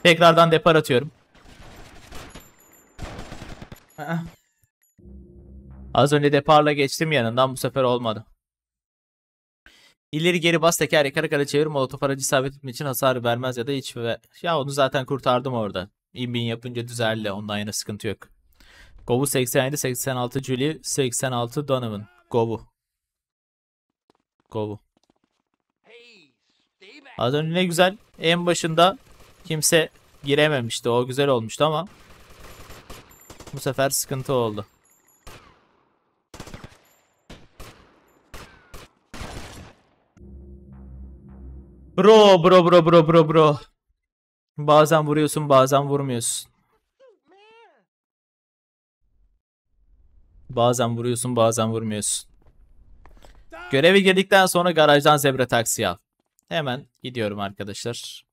Tekrardan depar atıyorum. Az önce deparla geçtim yanından, bu sefer olmadı. İleri geri bas, teker yakara kara çevir, molotof aracı isabet etmek için hasar vermez ya da hiç. Ya onu zaten kurtardım orada. İmbin yapınca düzeldi, ondan yana sıkıntı yok. Govu 87, 86 Julie, 86 Donovan. Govu. Govu. Az önce ne güzel. En başında kimse girememişti. O güzel olmuştu ama bu sefer sıkıntı oldu. Bro. Bazen vuruyorsun, bazen vurmuyorsun. Bazen vuruyorsun, bazen vurmuyorsun. Görevi girdikten sonra garajdan zebra taksi al. Hemen gidiyorum arkadaşlar.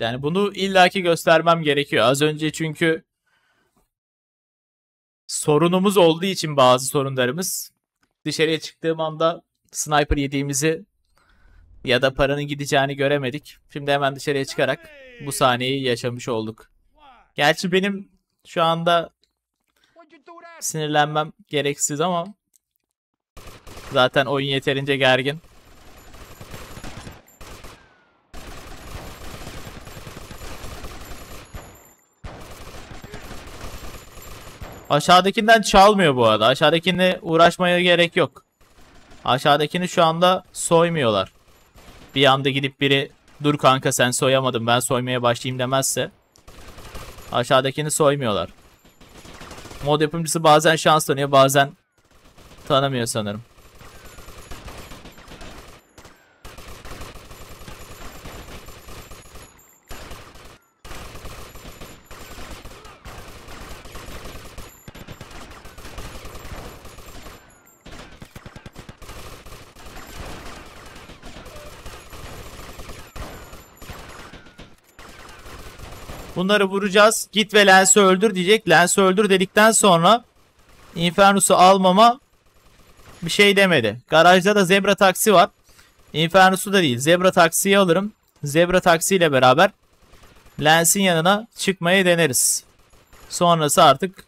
Yani bunu illaki göstermem gerekiyor. Az önce çünkü sorunumuz olduğu için bazı sorunlarımız. Dışarıya çıktığım anda sniper yediğimizi ya da paranın gideceğini göremedik. Şimdi hemen dışarıya çıkarak bu sahneyi yaşamış olduk. Gerçi benim şu anda sinirlenmem gereksiz ama zaten oyun yeterince gergin. Aşağıdakinden çalmıyor bu arada. Aşağıdakine uğraşmaya gerek yok. Aşağıdakini şu anda soymuyorlar. Bir anda gidip biri dur kanka sen soyamadın ben soymaya başlayayım demezse aşağıdakini soymuyorlar. Mod yapımcısı bazen şans tanıyor bazen tanımıyor sanırım. Bunları vuracağız. Git ve Lance'i öldür diyecek. Lance'i öldür dedikten sonra Infernus'u almama bir şey demedi. Garajda da Zebra taksi var. Infernus'u da değil. Zebra taksiyi alırım. Zebra taksiyle beraber Lance'in yanına çıkmayı deneriz. Sonrası artık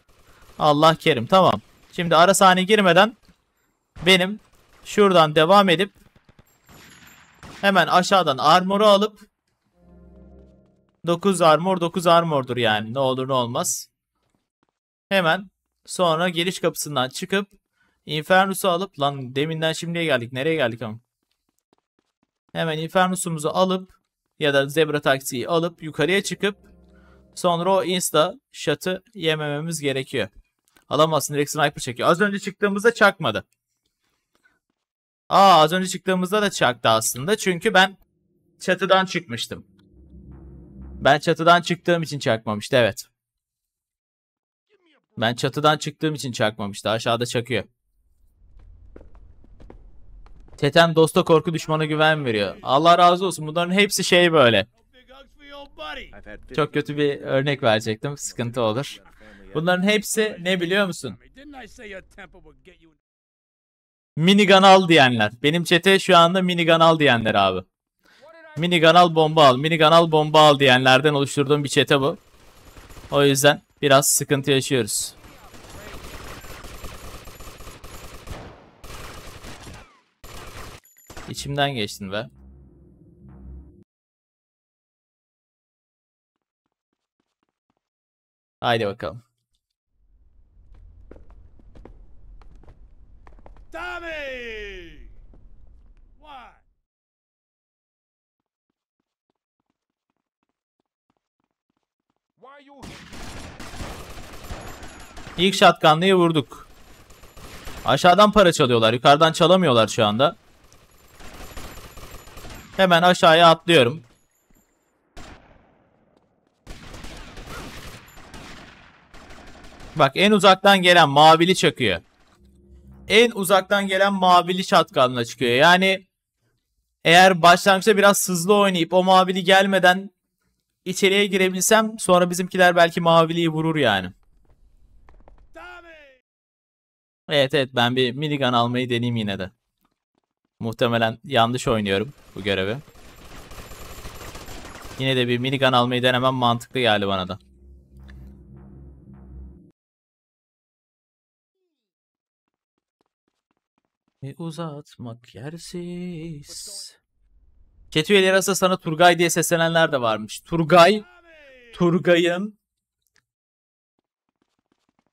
Allah kerim. Tamam. Şimdi ara sahne girmeden benim şuradan devam edip hemen aşağıdan armoru alıp 9 armor 9 armordur yani ne olur ne olmaz. Hemen sonra giriş kapısından çıkıp Infernus'u alıp lan deminden şimdiye geldik nereye geldik ama. Hemen Infernus'umuzu alıp ya da Zebra taksiyi alıp yukarıya çıkıp sonra o insta shot'ı yemememiz gerekiyor. Alamazsın direkt sniper çekiyor. Az önce çıktığımızda çakmadı. Aa az önce çıktığımızda da çaktı aslında çünkü ben çatıdan çıkmıştım. Ben çatıdan çıktığım için çakmamıştı evet. Ben çatıdan çıktığım için çakmamıştı. Aşağıda çakıyor. Teten dosta korku düşmana güven veriyor. Allah razı olsun. Bunların hepsi şey böyle. Çok kötü bir örnek verecektim. Sıkıntı olur. Bunların hepsi ne biliyor musun? Minigun al diyenler. Benim çete şu anda minigun al diyenler abi. Minigun al bomba al, minigun al bomba al diyenlerden oluşturduğum bir çete bu. O yüzden biraz sıkıntı yaşıyoruz. İçimden geçtin be. Haydi bakalım. Tommy! İlk shotgun'lıyı vurduk. Aşağıdan para çalıyorlar. Yukarıdan çalamıyorlar şu anda. Hemen aşağıya atlıyorum. Bak en uzaktan gelen mavili çakıyor. En uzaktan gelen mavili shotgun'la çıkıyor. Yani eğer başlangıçta biraz hızlı oynayıp o mavili gelmeden İçeriye girebilsem sonra bizimkiler belki maviliği vurur yani. Evet evet ben bir minigun almayı deneyeyim yine de. Muhtemelen yanlış oynuyorum bu görevi. Yine de bir minigun almayı denemem mantıklı geldi bana da. Uzatmak yersiz. Chat üyeleri arasında sana Turgay diye seslenenler de varmış. Turgay'ın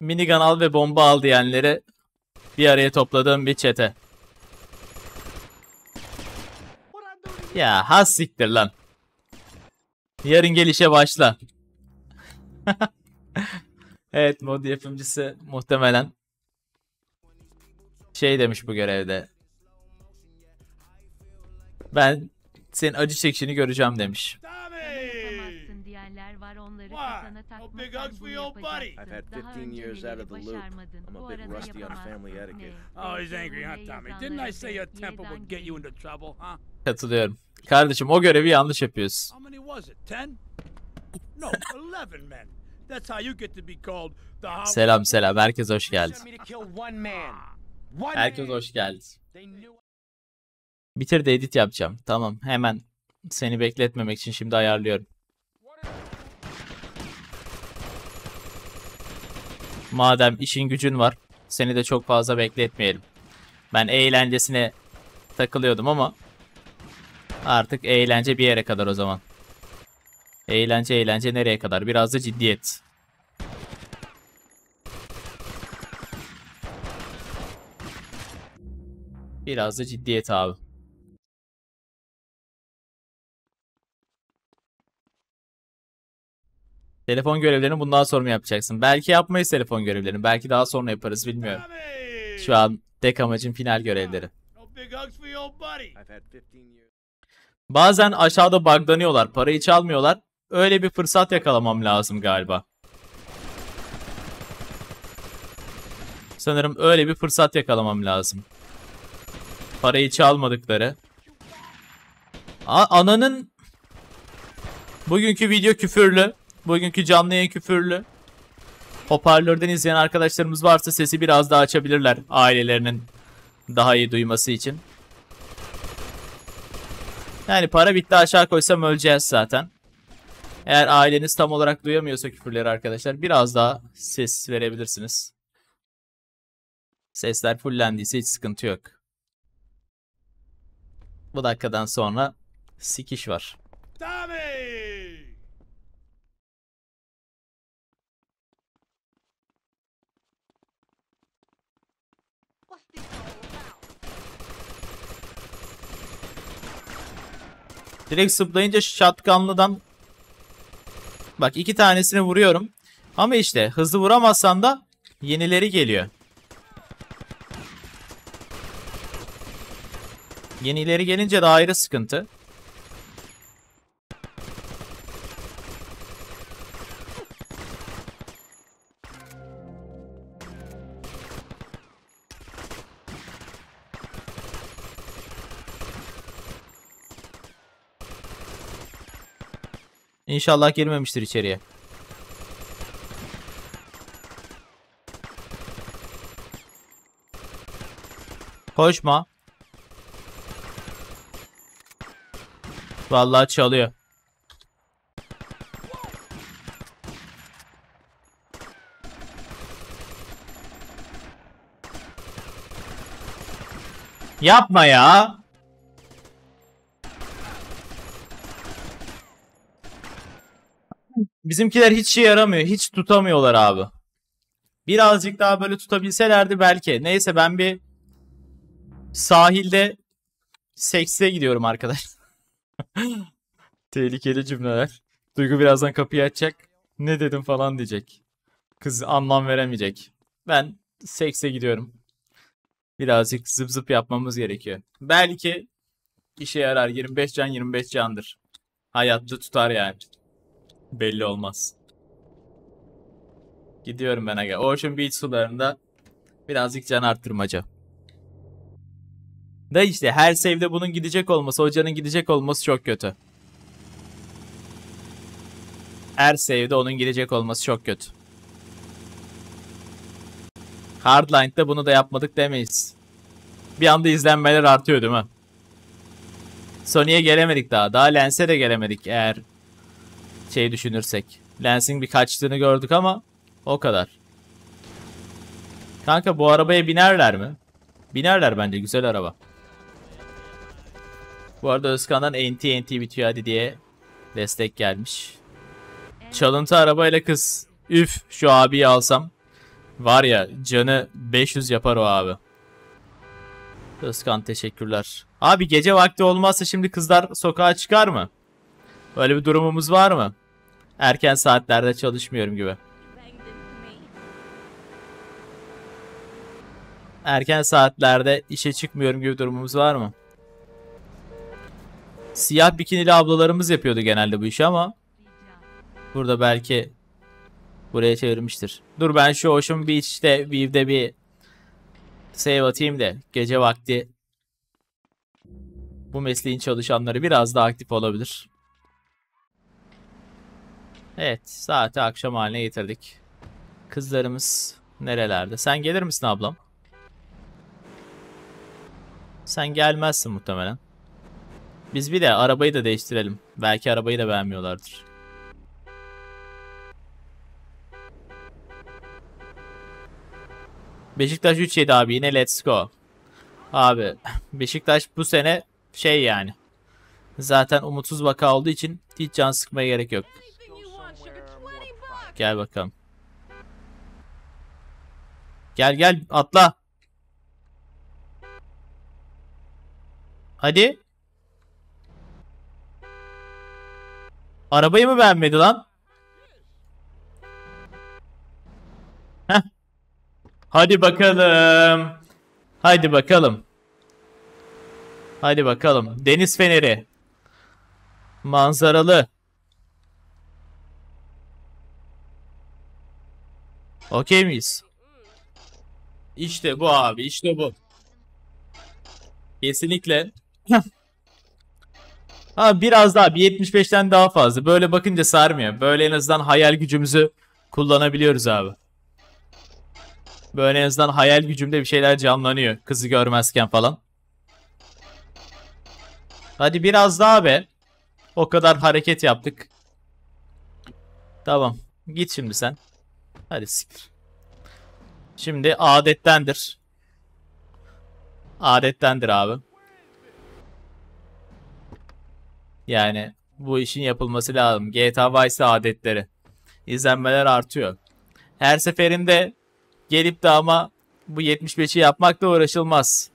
minigun al ve bomba al diyenleri bir araya topladığım bir çete. Ya has siktir lan. Yarın gelişe başla. Evet mod yapımcısı muhtemelen şey demiş bu görevde. Ben senin acı çekişini göreceğim demiş. Katılıyorum. Kardeşim o görevi yanlış yapıyorsun. Selam herkes hoş geldi. Herkes hoş geldi. Bitir de edit yapacağım. Tamam hemen seni bekletmemek için şimdi ayarlıyorum. Madem işin gücün var, seni de çok fazla bekletmeyelim. Ben eğlencesine takılıyordum ama artık eğlence bir yere kadar o zaman. Eğlence eğlence nereye kadar? Biraz da ciddiyet. Biraz da ciddiyet abi. Telefon görevlerini bundan sonra mı yapacaksın? Belki yapmayız telefon görevlerini. Belki daha sonra yaparız, bilmiyorum. Şu an tek amacım final görevleri. Bazen aşağıda buglanıyorlar. Parayı çalmıyorlar. Öyle bir fırsat yakalamam lazım galiba. Sanırım öyle bir fırsat yakalamam lazım. Parayı çalmadıkları. Ananın... Bugünkü video küfürlü. Bugünkü canlı yayın küfürlü. Hoparlörden izleyen arkadaşlarımız varsa sesi biraz daha açabilirler. Ailelerinin daha iyi duyması için. Yani para bitti, aşağı koysam öleceğiz zaten. Eğer aileniz tam olarak duyamıyorsa küfürleri arkadaşlar, biraz daha ses verebilirsiniz. Sesler fullendiyse hiç sıkıntı yok. Bu dakikadan sonra sikiş var. Direkt zıplayınca şatkanlıdan bak, iki tanesini vuruyorum. Ama işte hızlı vuramazsan da yenileri geliyor. Yenileri gelince de ayrı sıkıntı. İnşallah girmemiştir içeriye. Koşma. Vallahi çalıyor. Yapma ya. Bizimkiler hiç şey yaramıyor. Hiç tutamıyorlar abi. Birazcık daha böyle tutabilselerdi belki. Neyse, ben bir sahilde sekse gidiyorum arkadaşlar. Tehlikeli cümleler. Duygu birazdan kapıyı açacak. Ne dedim falan diyecek. Kız anlam veremeyecek. Ben sekse gidiyorum. Birazcık zıp zıp yapmamız gerekiyor. Belki işe yarar. 25 can 25 candır. Hayatta tutar yani. Belli olmaz. Gidiyorum ben aga. Ocean Beach sularında birazcık can arttırmaca. Da işte her save'de bunun gidecek olması, hocanın gidecek olması çok kötü. Her save'de onun gidecek olması çok kötü. Hardline'da bunu da yapmadık demeyiz. Bir anda izlenmeler artıyor değil mi? Sony'ye gelemedik daha. Daha Lens'e de gelemedik eğer şey düşünürsek. Lens'in bir kaçtığını gördük ama o kadar. Kanka bu arabaya binerler mi? Binerler bence, güzel araba. Bu arada Özkan'dan NT bitiyor hadi diye destek gelmiş. Çalıntı arabayla kız. Üf, şu abiyi alsam. Var ya, canı 500 yapar o abi. Özkan teşekkürler. Abi gece vakti olmazsa şimdi kızlar sokağa çıkar mı? Öyle bir durumumuz var mı? Erken saatlerde çalışmıyorum gibi. Erken saatlerde işe çıkmıyorum gibi durumumuz var mı? Siyah bikinili ablalarımız yapıyordu genelde bu işi ama burada belki buraya çevirmiştir. Dur ben şu Ocean Beach'te Vive'de bir save atayım da gece vakti bu mesleğin çalışanları biraz daha aktif olabilir. Evet, saati akşam haline getirdik. Kızlarımız nerelerde? Sen gelir misin ablam? Sen gelmezsin muhtemelen. Biz bir de arabayı da değiştirelim. Belki arabayı da beğenmiyorlardır. Beşiktaş 3-7 abi, yine let's go. Abi Beşiktaş bu sene şey yani. Zaten umutsuz vaka olduğu için hiç can sıkmaya gerek yok. Gel bakalım. Gel gel, atla. Hadi. Arabayı mı beğenmedi lan? Heh. Hadi bakalım. Hadi bakalım. Hadi bakalım. Deniz feneri. Manzaralı. Okey miyiz? İşte bu abi, işte bu. Kesinlikle. Ha, biraz daha, bir 75'ten daha fazla. Böyle bakınca sarmıyor. Böyle en azından hayal gücümüzü kullanabiliyoruz abi. Böyle en azından hayal gücümde bir şeyler canlanıyor. Kızı görmezken falan. Hadi biraz daha be. O kadar hareket yaptık. Tamam. Git şimdi sen. Hadi siktir. Şimdi adettendir. Adettendir abi. Yani bu işin yapılması lazım. GTA Vice adetleri. İzlenmeler artıyor. Her seferinde gelip de ama bu 75'i yapmakla uğraşılmaz.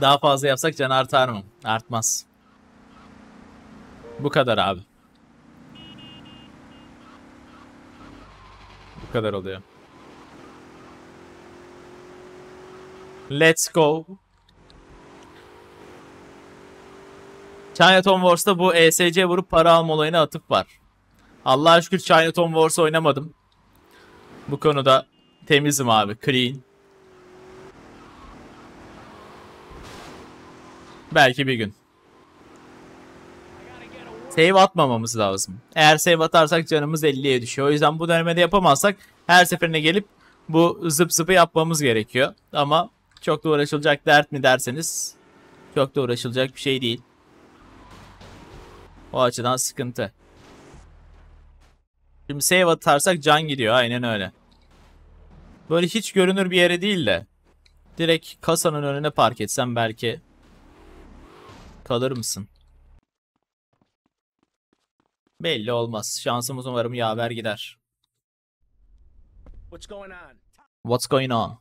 Daha fazla yapsak can artar mı? Artmaz. Bu kadar abi. Bu kadar oluyor. Let's go. Chinatown Wars'ta bu ESC vurup para alma olayına atıp var. Allah'a şükür Chinatown Wars oynamadım. Bu konuda temizim abi. Clean. Belki bir gün. Save atmamamız lazım. Eğer save atarsak canımız 50'ye düşüyor. O yüzden bu dönemde yapamazsak her seferine gelip bu zıp zıpı yapmamız gerekiyor. Ama çok da uğraşılacak dert mi derseniz, çok da uğraşılacak bir şey değil. O açıdan sıkıntı. Şimdi save atarsak can gidiyor. Aynen öyle. Böyle hiç görünür bir yere değil de direkt kasanın önüne park etsem belki kalır mısın? Belli olmaz. Şansımız umarım yaver gider. What's going on?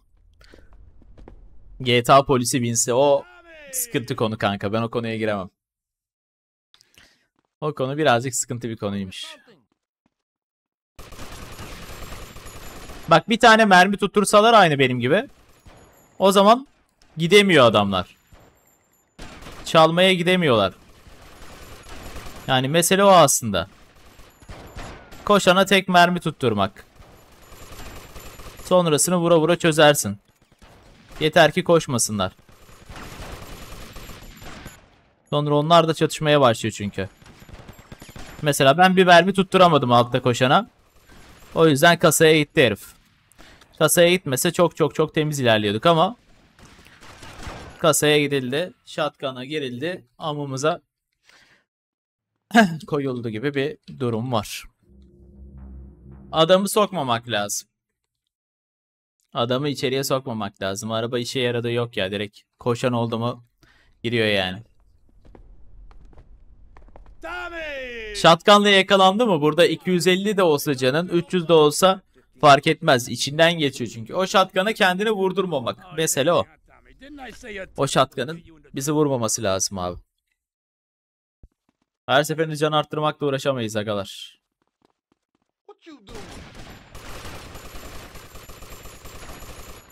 GTA polisi binse o sıkıntı konu kanka. Ben o konuya giremem. O konu birazcık sıkıntı bir konuymuş. Bak bir tane mermi tuttursalar aynı benim gibi. O zaman gidemiyor adamlar. Çalmaya gidemiyorlar. Yani mesele o aslında. Koşana tek mermi tutturmak. Sonrasını vura vura çözersin. Yeter ki koşmasınlar. Sonra onlar da çatışmaya başlıyor çünkü. Mesela ben bir mermi tutturamadım altta koşana. O yüzden kasaya gitti herif. Kasaya gitmese çok temiz ilerliyorduk ama kasaya gidildi. Shotgun'a girildi. Amımıza koyuldu gibi bir durum var. Adamı sokmamak lazım. Adamı içeriye sokmamak lazım. Araba işe yaradığı yok ya. Direkt koşan oldu mu giriyor yani. Shotgun'la yakalandı mı? Burada 250 de olsa canın, 300 de olsa fark etmez. İçinden geçiyor çünkü. O shotgun'a kendini vurdurmamak. Mesele o. O shotgun'ın bizi vurmaması lazım abi. Her seferinde can arttırmakla uğraşamayız agalar.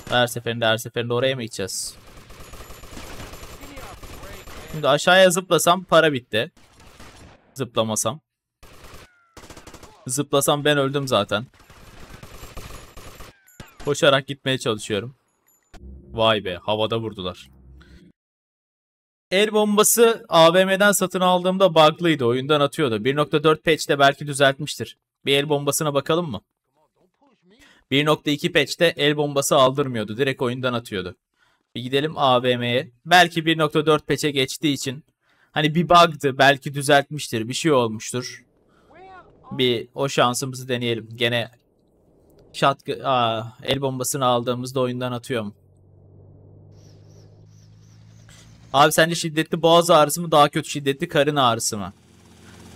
Her seferinde oraya mı gideceğiz? Şimdi aşağıya zıplasam para bitti. Zıplamasam. Zıplasam ben öldüm zaten. Koşarak gitmeye çalışıyorum. Vay be, havada vurdular. El bombası AVM'den satın aldığımda bug'lıydı, oyundan atıyordu. 1.4 patch'te belki düzeltmiştir. Bir el bombasına bakalım mı? 1.2 patch'te el bombası aldırmıyordu. Direkt oyundan atıyordu. Bir gidelim AVM'ye. Belki 1.4 patch'e geçtiği için Hani bir bug'dı, belki düzeltmiştir, bir şey olmuştur. Bir o şansımızı deneyelim. Gene şatkı, el bombasını aldığımızda oyundan atıyorum. Abi sence şiddetli boğaz ağrısı mı daha kötü, şiddetli karın ağrısı mı?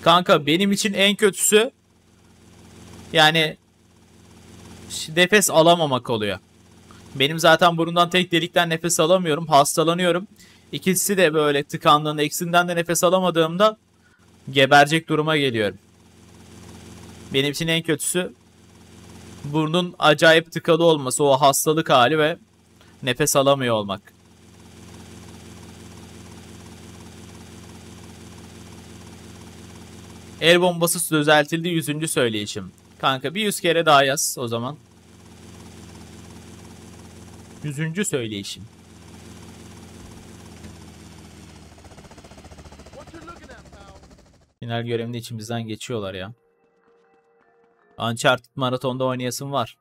Kanka benim için en kötüsü yani nefes alamamak oluyor. Benim zaten burundan tek delikten nefes alamıyorum, hastalanıyorum. İkisi de böyle tıkandığında, ikisinden de nefes alamadığımda geberecek duruma geliyorum. Benim için en kötüsü burnun acayip tıkalı olması, o hastalık hali ve nefes alamıyor olmak. El bombası düzeltildi, 100. söyleyişim. Kanka bir 100 kere daha yaz o zaman. 100. söyleyişim. Final görevinde içimizden geçiyorlar ya. Uncharted maratonda oynayasım var.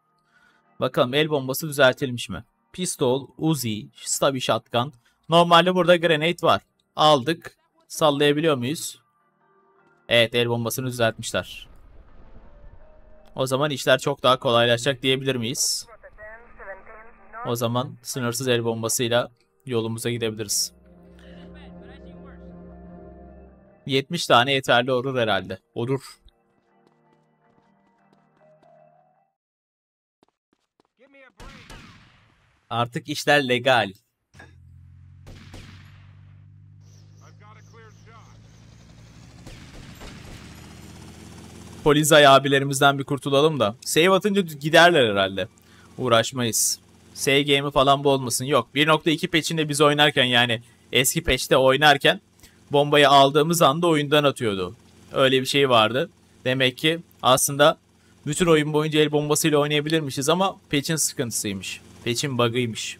Bakalım el bombası düzeltilmiş mi? Pistol, Uzi, Stubby Shotgun. Normalde burada grenade var. Aldık. Sallayabiliyor muyuz? Evet, el bombasını düzeltmişler. O zaman işler çok daha kolaylaşacak diyebilir miyiz? O zaman sınırsız el bombasıyla yolumuza gidebiliriz. 70 tane yeterli olur herhalde. Olur. Artık işler legal. Polizay abilerimizden bir kurtulalım da. Save atınca giderler herhalde. Uğraşmayız. Save game'i falan bu olmasın. Yok. 1.2 patch'inde biz oynarken, yani eski patch'te oynarken bombayı aldığımız anda oyundan atıyordu. Öyle bir şey vardı. Demek ki aslında bütün oyun boyunca el bombasıyla oynayabilirmişiz ama patch'in sıkıntısıymış. Patch'in bug'ıymış.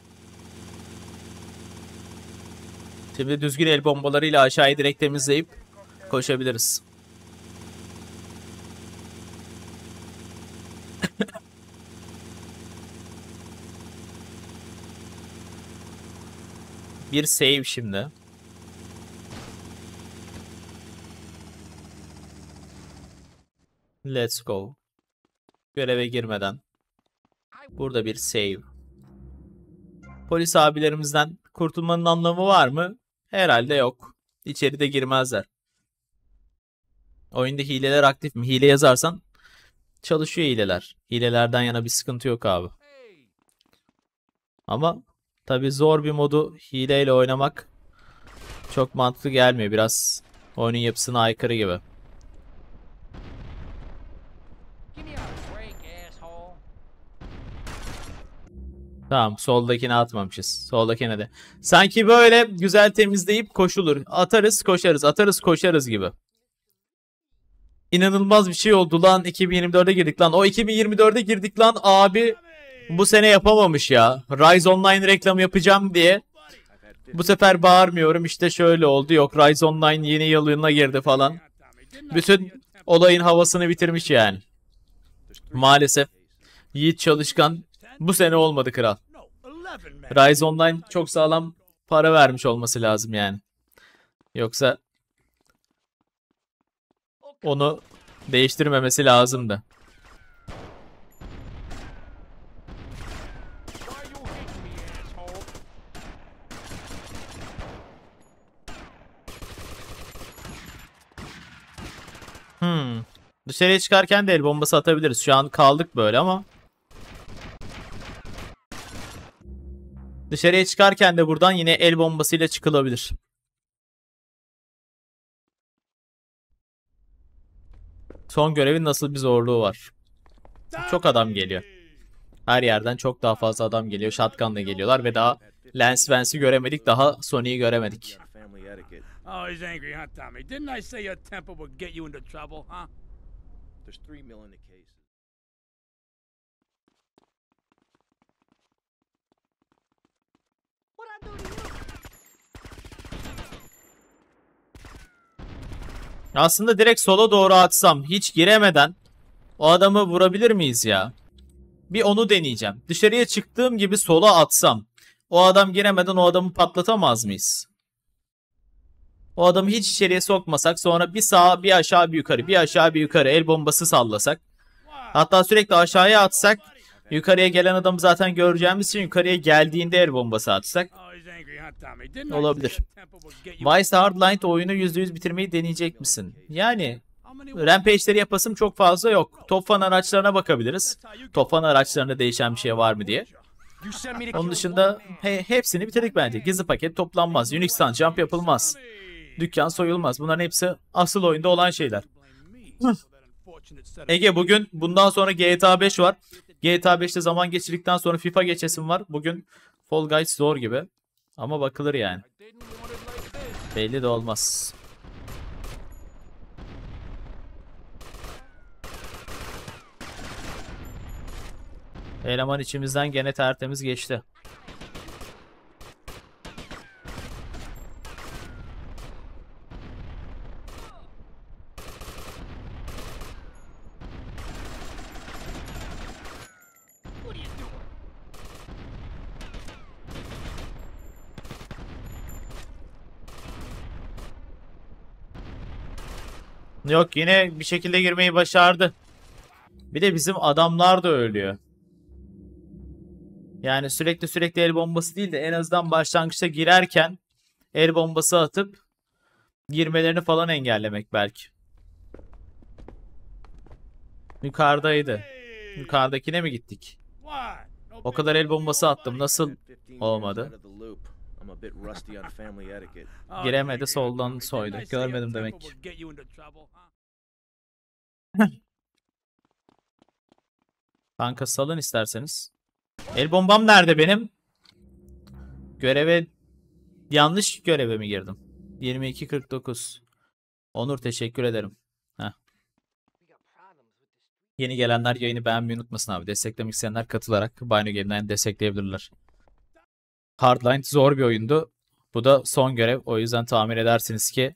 Şimdi düzgün el bombalarıyla aşağıya direkt temizleyip koşabiliriz. Bir save şimdi. Let's go. Göreve girmeden. Burada bir save. Polis abilerimizden kurtulmanın anlamı var mı? Herhalde yok. İçeride girmezler. Oyunda hileler aktif mi? Hile yazarsan çalışıyor hileler. Hilelerden yana bir sıkıntı yok abi. Ama tabi zor bir modu hileyle oynamak çok mantıklı gelmiyor. Biraz oyunun yapısına aykırı gibi. Tamam, soldakini atmamışız. Soldakine de. Sanki böyle güzel temizleyip koşulur. Atarız koşarız, atarız koşarız gibi. İnanılmaz bir şey oldu lan. 2024'e girdik lan. O 2024'e girdik lan abi. Bu sene yapamamış ya. Rise Online reklamı yapacağım diye. Bu sefer bağırmıyorum. İşte şöyle oldu. Yok Rise Online yeni yılına girdi falan. Bütün olayın havasını bitirmiş yani. Maalesef. Yiğit Çalışkan bu sene olmadı kral. Rise Online çok sağlam para vermiş olması lazım yani. Yoksa onu değiştirmemesi lazımdı. Dışarıya çıkarken de el bombası atabiliriz. Şu an kaldık böyle ama. Dışarıya çıkarken de buradan yine el bombasıyla çıkılabilir. Son görevin nasıl bir zorluğu var? Çok adam geliyor. Her yerden çok daha fazla adam geliyor. Shotgun'la geliyorlar ve daha Lance Vance'i göremedik. Daha Sonny'yi göremedik. Aslında direkt sola doğru atsam hiç giremeden o adamı vurabilir miyiz ya? Bir onu deneyeceğim. Dışarıya çıktığım gibi sola atsam o adam giremeden o adamı patlatamaz mıyız? O adamı hiç içeriye sokmasak, sonra bir sağa bir aşağı bir yukarı, bir aşağı bir yukarı el bombası sallasak. Hatta sürekli aşağıya atsak, yukarıya gelen adamı zaten göreceğimiz için yukarıya geldiğinde el bombası atsak. Olabilir. Vice Hardline oyunu %100 bitirmeyi deneyecek misin? Yani rampage'leri yapasım çok fazla yok. Topfan araçlarına bakabiliriz. Topfan araçlarında değişen bir şey var mı diye. Onun dışında hepsini bitirdik bence. Gizli paket toplanmaz. Unix'tan jump yapılmaz. Dükkan soyulmaz. Bunların hepsi asıl oyunda olan şeyler. Ege, bugün bundan sonra GTA 5 var. GTA 5'te zaman geçirdikten sonra FIFA geçesim var. Bugün Fall Guys zor gibi. Ama bakılır yani. Belli de olmaz. Eleman içimizden gene tertemiz geçti. Yok, yine bir şekilde girmeyi başardı. Bir de bizim adamlar da ölüyor. Yani sürekli el bombası değil de en azından başlangıçta girerken el bombası atıp girmelerini falan engellemek belki. Yukarıdaydı. Yukarıdakine mi gittik? O kadar el bombası attım. Nasıl olmadı? Giremedi, soldan soydu. Görmedim demek ki. Kanka salın isterseniz. El bombam nerede benim? Göreve, yanlış göreve mi girdim? 22.49. Onur teşekkür ederim. Heh. Yeni gelenler yayını beğenmeyi unutmasın abi. Desteklemek isteyenler katılarak Bino Game'den destekleyebilirler. Hardline zor bir oyundu. Bu da son görev. O yüzden tahmin edersiniz ki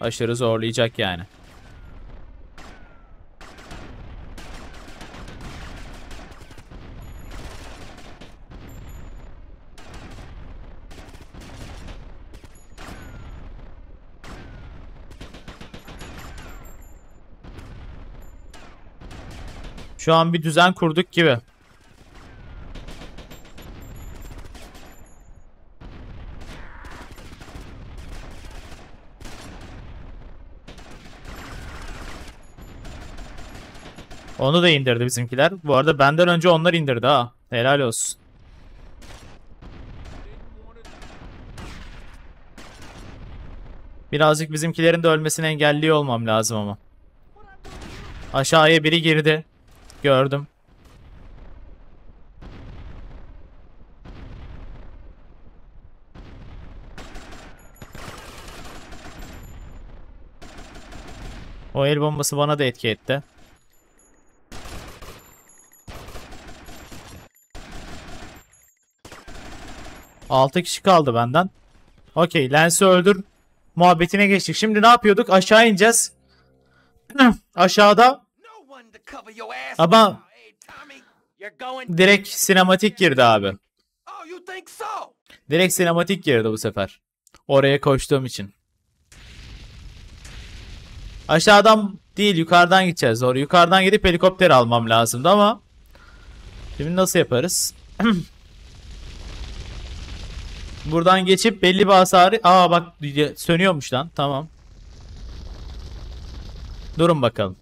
aşırı zorlayacak yani. Şu an bir düzen kurduk gibi. Onu da indirdi bizimkiler. Bu arada benden önce onlar indirdi ha. Helal olsun. Birazcık bizimkilerin de ölmesini engelliyor olmam lazım ama. Aşağıya biri girdi. Gördüm. O el bombası bana da etki etti. Altı kişi kaldı benden. Okey, Lance'i öldür muhabbetine geçtik. Şimdi ne yapıyorduk? Aşağı ineceğiz. Aşağıda ama direkt sinematik girdi abi. Direkt sinematik girdi bu sefer. Oraya koştuğum için. Aşağıdan değil yukarıdan gideceğiz. Doğru. Yukarıdan gidip helikopter almam lazımdı ama şimdi nasıl yaparız? Buradan geçip belli bir hasarı... Aa bak sönüyormuş lan. Tamam. Durun bakalım.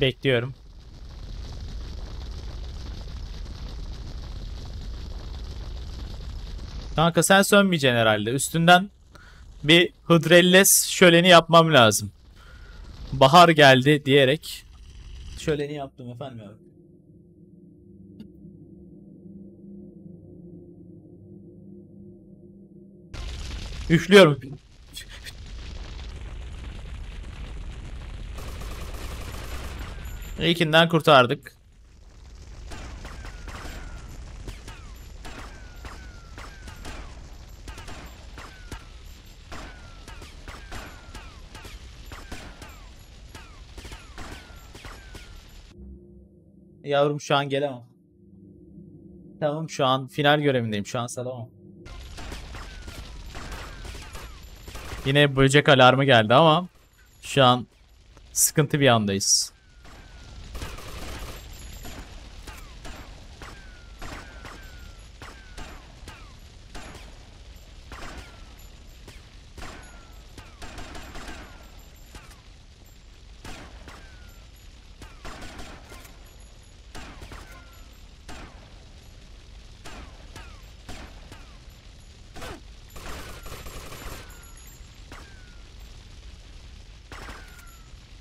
Bekliyorum. Kanka sen sönmeyeceksin herhalde. Üstünden bir hıdrellez şöleni yapmam lazım. Bahar geldi diyerek şöleni yaptım efendim abi. Üflüyorum. İlkinden kurtardık. Yavrum şu an gelemem. Tamam, şu an final görevindeyim. Şu an salamam. Yine böcek alarmı geldi ama şu an sıkıntı bir andayız.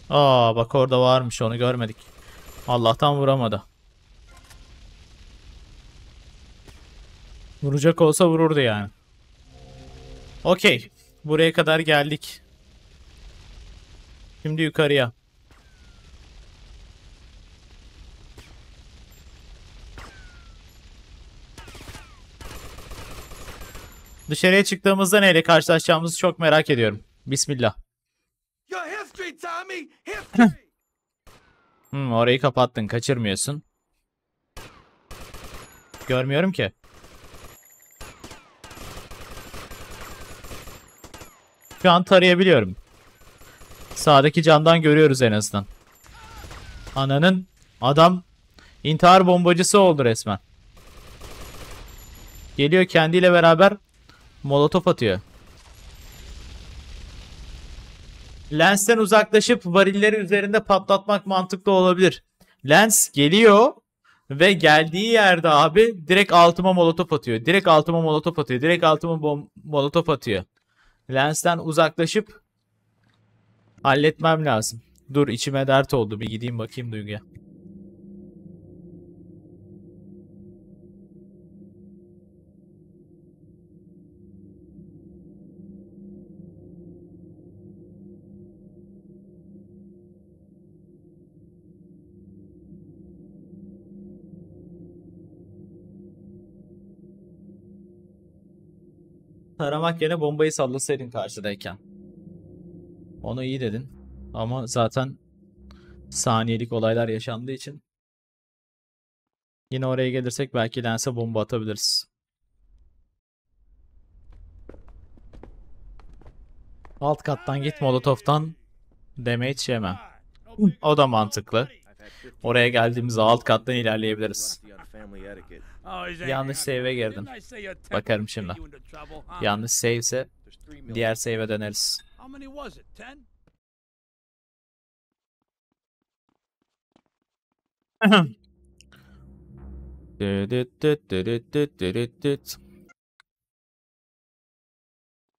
Aa bak orada varmış, onu görmedik. Allah'tan vuramadı. Vuracak olsa vururdu yani. Okey. Buraya kadar geldik. Şimdi yukarıya. Dışarıya çıktığımızda neyle karşılaşacağımızı çok merak ediyorum. Bismillah. Orayı kapattın, kaçırmıyorsun. Görmüyorum ki. Şu an tarayabiliyorum. Sağdaki camdan görüyoruz en azından. Ananın, adam intihar bombacısı oldu resmen. Geliyor kendiyle beraber molotof atıyor. Lens'ten uzaklaşıp varilleri üzerinde patlatmak mantıklı olabilir. Lens geliyor ve geldiği yerde abi direkt altıma molotof atıyor. Direkt altıma molotof atıyor. Direkt altıma molotof atıyor. Lens'ten uzaklaşıp halletmem lazım. Dur, içime dert oldu. Bir gideyim bakayım Duygu'ya. Taramak yerine bombayı sallasaydın karşıdayken. Onu iyi dedin. Ama zaten saniyelik olaylar yaşandığı için. Yine oraya gelirsek belki Lens'e bomba atabiliriz. Alt kattan git, molotoftan damage yemem. O da mantıklı. Oraya geldiğimizde alt kattan ilerleyebiliriz. Yanlış save'e girdim. Bakarım şimdi. Yanlış save'se diğer save'e döneriz.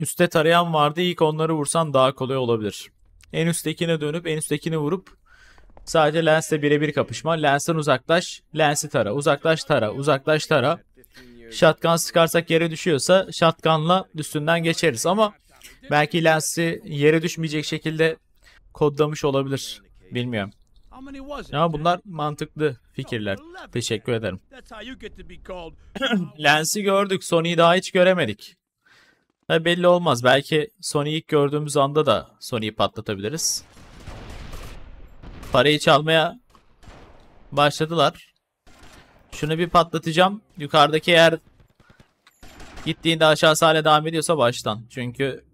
Üste tarayan vardı. İlk onları vursan daha kolay olabilir. En üsttekine dönüp en üsttekini vurup sadece Lens'le birebir kapışma. Lens'ten uzaklaş, Lens'i tara. Uzaklaş, tara. Uzaklaş, tara. Shotgun sıkarsak yere düşüyorsa shotgun'la üstünden geçeriz ama belki Lens'i yere düşmeyecek şekilde kodlamış olabilir. Bilmiyorum. Ama bunlar mantıklı fikirler. Teşekkür ederim. Lens'i gördük. Sony'yi daha hiç göremedik. Tabii belli olmaz. Belki Sony'yi ilk gördüğümüz anda da Sony'yi patlatabiliriz. Parayı çalmaya başladılar. Şunu bir patlatacağım. Yukarıdaki yer gittiğinde aşağısı hale devam ediyorsa baştan. Çünkü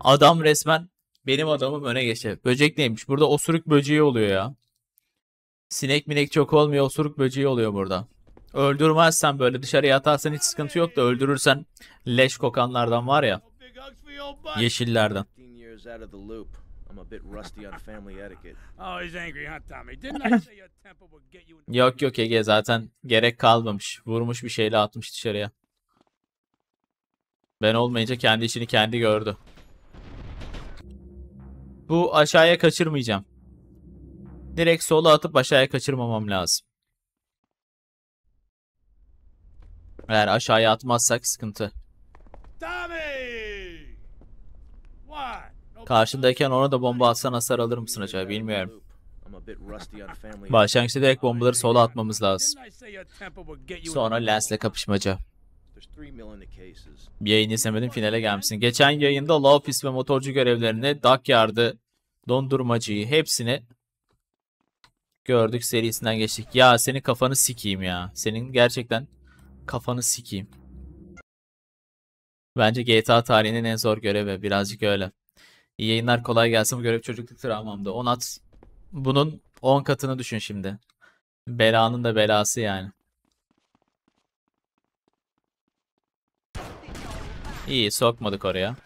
adam resmen benim adamım öne geçti. Böcek neymiş? Burada osuruk böceği oluyor ya. Sinek minek çok olmuyor. Osuruk böceği oluyor burada. Öldürmezsen, böyle dışarıya atarsan hiç sıkıntı yok da öldürürsen leş kokanlardan var ya. Yeşillerden. Yok yok Ege, zaten gerek kalmamış. Vurmuş bir şeyle atmış dışarıya. Ben olmayınca kendi işini kendi gördü. Bu aşağıya kaçırmayacağım. Direkt sola atıp aşağıya kaçırmamam lazım. Eğer aşağıya atmazsak sıkıntı. Karşımdayken ona da bomba atsan hasar alır mısın acaba, bilmiyorum. Başlangıçta direkt bombaları sola atmamız lazım. Sonra Lens'le kapışmaca. Bir yayın izlemedim, finale gelmişsin. Geçen yayında Lofis ve motorcu görevlerini, Dockyard'ı, dondurmacıyı hepsini gördük, serisinden geçtik. Ya senin kafanı sikeyim ya. Senin gerçekten kafanı sikeyim. Bence GTA tarihinin en zor görevi. Birazcık öyle. İyi yayınlar, kolay gelsin. Bu görev çocukluk travmamda. 10 at. Bunun 10 katını düşün şimdi. Belanın da belası yani. İyi, sokmadık oraya.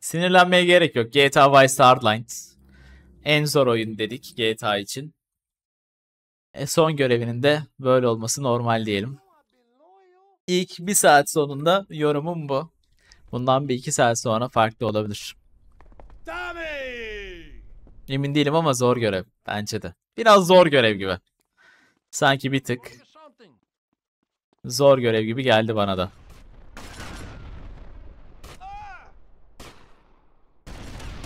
Sinirlenmeye gerek yok. GTA Vice City Hardline. En zor oyun dedik GTA için. Son görevinin de böyle olması normal diyelim. İlk bir saat sonunda yorumum bu. Bundan bir iki saat sonra farklı olabilir. Emin değilim ama zor görev. Bence de. Biraz zor görev gibi. Sanki bir tık. Zor görev gibi geldi bana da.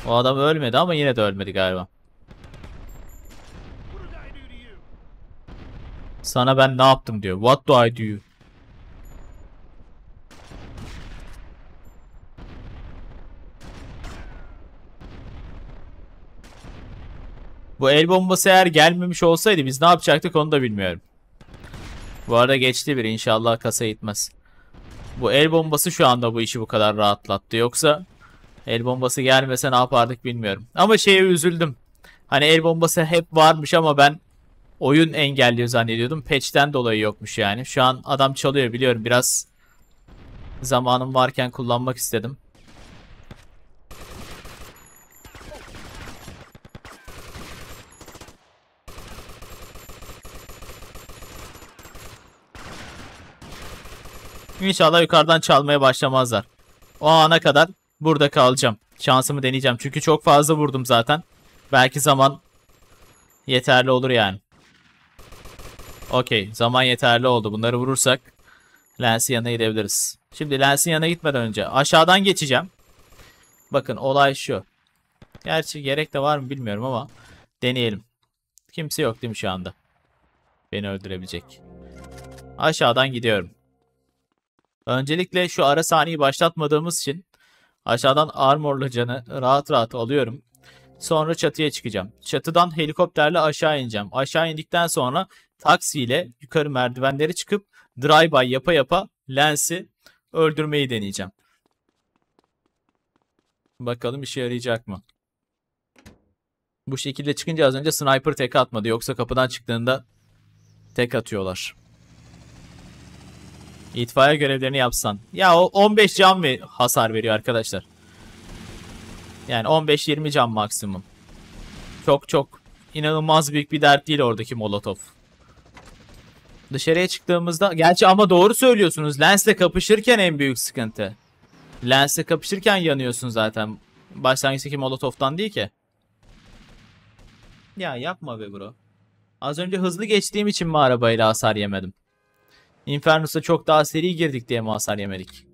O adam ölmedi ama yine de ölmedi galiba. Sana ben ne yaptım diyor. What do I do? Bu el bombası eğer gelmemiş olsaydı biz ne yapacaktık onu da bilmiyorum. Bu arada geçti biri, inşallah kasa gitmez. Bu el bombası şu anda bu işi bu kadar rahatlattı. Yoksa el bombası gelmese ne yapardık bilmiyorum. Ama şeye üzüldüm. Hani el bombası hep varmış ama ben oyun engelliyor zannediyordum. Patch'ten dolayı yokmuş yani. Şu an adam çalıyor biliyorum. Biraz zamanım varken kullanmak istedim. İnşallah yukarıdan çalmaya başlamazlar. O ana kadar burada kalacağım. Şansımı deneyeceğim. Çünkü çok fazla vurdum zaten. Belki zaman yeterli olur yani. Okey. Zaman yeterli oldu. Bunları vurursak Lance'in yanına gidebiliriz. Şimdi Lance'in yanına gitmeden önce aşağıdan geçeceğim. Bakın olay şu. Gerçi gerek de var mı bilmiyorum ama deneyelim. Kimse yok değil mi şu anda? Beni öldürebilecek. Aşağıdan gidiyorum. Öncelikle şu ara sahneyi başlatmadığımız için aşağıdan armorlu canı rahat rahat alıyorum. Sonra çatıya çıkacağım. Çatıdan helikopterle aşağı ineceğim. Aşağı indikten sonra taksiyle yukarı merdivenlere çıkıp drive-by yapa yapa Lance'i öldürmeyi deneyeceğim. Bakalım işe yarayacak mı? Bu şekilde çıkınca az önce sniper tek atmadı. Yoksa kapıdan çıktığında tek atıyorlar. İtfaiye görevlerini yapsan. Ya o 15 can mı hasar veriyor arkadaşlar? Yani 15-20 can maksimum. Çok çok inanılmaz büyük bir dert değil oradaki molotof. Dışarıya çıktığımızda gerçi ama doğru söylüyorsunuz. Lens'le kapışırken en büyük sıkıntı. Lens'le kapışırken yanıyorsun zaten. Başlangıçtaki molotoftan değil ki. Ya yapma be bro. Az önce hızlı geçtiğim için mi arabayla hasar yemedim? Infernus'a çok daha seri girdik diye mi hasar yemedik?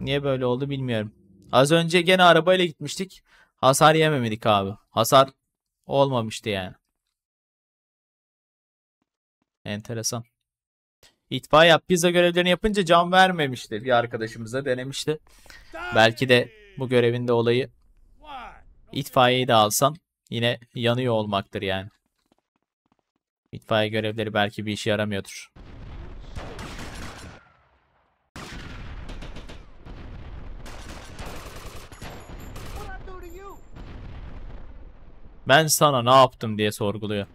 Niye böyle oldu bilmiyorum. Az önce gene arabayla gitmiştik. Hasar yememedik abi. Hasar olmamıştı yani. Enteresan. İtfaiye yap pizza görevlerini yapınca can vermemişti. Bir arkadaşımıza denemişti. Belki de bu görevinde olayı itfaiyeyi de alsan yine yanıyor olmaktır yani. İtfaiye görevleri belki bir işe yaramıyordur. Ben sana ne yaptım diye sorguluyor.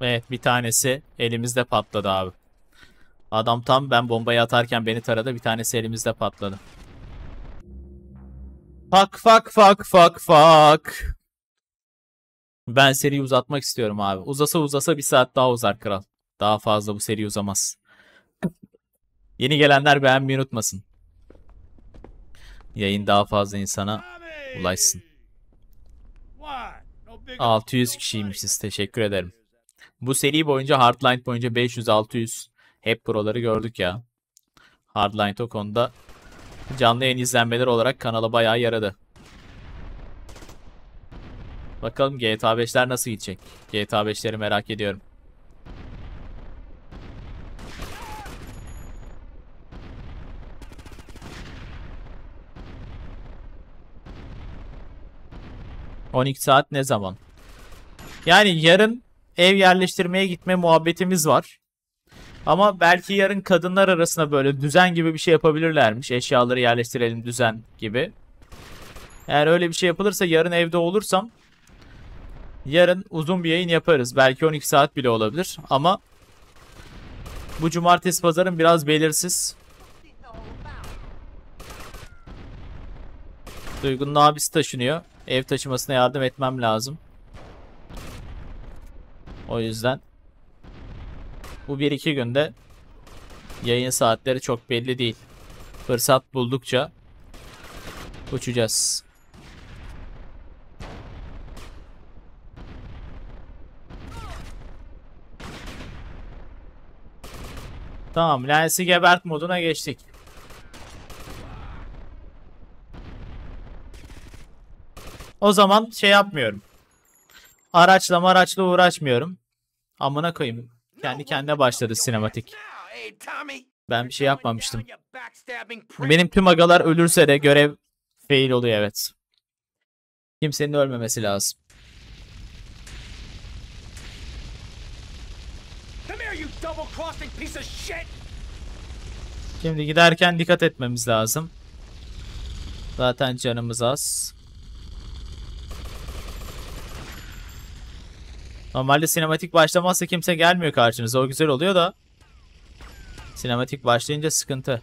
Evet bir tanesi elimizde patladı abi. Adam tam ben bombayı atarken beni taradı, bir tanesi elimizde patladı. Fak fak fak fak fak. Ben seriyi uzatmak istiyorum abi. Uzasa uzasa bir saat daha uzar kral. Daha fazla bu seri uzamaz. Yeni gelenler beğenmeyi unutmasın. Yayın daha fazla insana ulaşsın. 600 kişiymişiz. Teşekkür ederim. Bu seri boyunca Hardline boyunca 500-600 hep buraları gördük ya. Hardline o konuda canlı yayın izlenmeleri olarak kanala bayağı yaradı. Bakalım GTA 5'ler nasıl gidecek? GTA 5'leri merak ediyorum. ...12 saat ne zaman? Yani yarın ev yerleştirmeye gitme muhabbetimiz var. Ama belki yarın kadınlar arasına böyle düzen gibi bir şey yapabilirlermiş. Eşyaları yerleştirelim düzen gibi. Eğer öyle bir şey yapılırsa yarın evde olursam... ...yarın uzun bir yayın yaparız. Belki 12 saat bile olabilir ama... ...bu cumartesi pazarın biraz belirsiz. Duygu'nun abisi taşınıyor. Ev taşımasına yardım etmem lazım. O yüzden bu 1-2 günde yayın saatleri çok belli değil. Fırsat buldukça uçacağız. Tamam, Lance'i gebert moduna geçtik. O zaman şey yapmıyorum. Araçla uğraşmıyorum. Amına koyayım. Kendi kendine başladı sinematik. Ben bir şey yapmamıştım. Benim tüm agalar ölürse de görev fail oluyor, evet. Kimsenin ölmemesi lazım. Şimdi giderken dikkat etmemiz lazım. Zaten canımız az. Normalde sinematik başlamazsa kimse gelmiyor karşınıza. O güzel oluyor da. Sinematik başlayınca sıkıntı.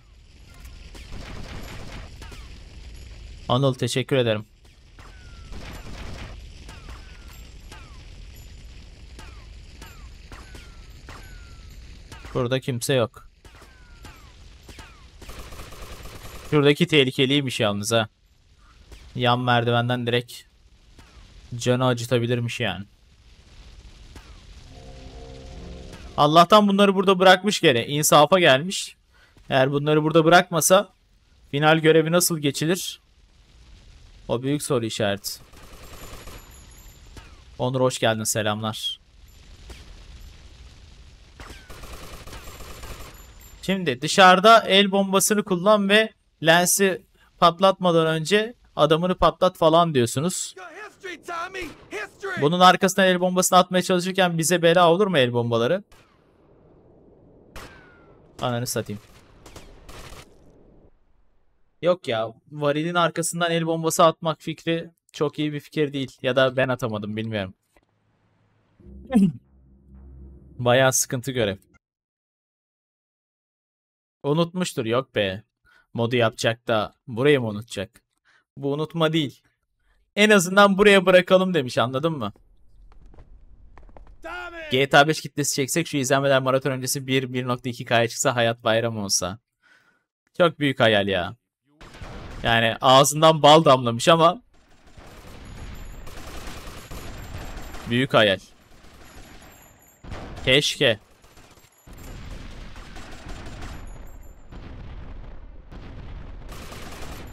Anıl teşekkür ederim. Burada kimse yok. Şuradaki tehlikeliymiş yalnız ha. Yan merdivenden direkt canı acıtabilirmiş yani. Allah'tan bunları burada bırakmış gene. İnsafa gelmiş. Eğer bunları burada bırakmasa final görevi nasıl geçilir? O büyük soru işareti. Onur hoş geldin, selamlar. Şimdi dışarıda el bombasını kullan ve Lance'i patlatmadan önce adamını patlat falan diyorsunuz. Bunun arkasına el bombasını atmaya çalışırken bize bela olur mu el bombaları? Ananı satayım. Yok ya, varilin arkasından el bombası atmak fikri çok iyi bir fikir değil. Ya da ben atamadım, bilmiyorum. Bayağı sıkıntı görev. Unutmuştur, yok be. Modu yapacak da burayı mı unutacak? Bu unutma değil. En azından buraya bırakalım demiş, anladın mı? GTA 5 kitlesi çeksek şu izlenmeler maraton öncesi 1.2K'ya çıksa, hayat bayram olsa. Çok büyük hayal ya. Yani ağzından bal damlamış ama büyük hayal. Keşke.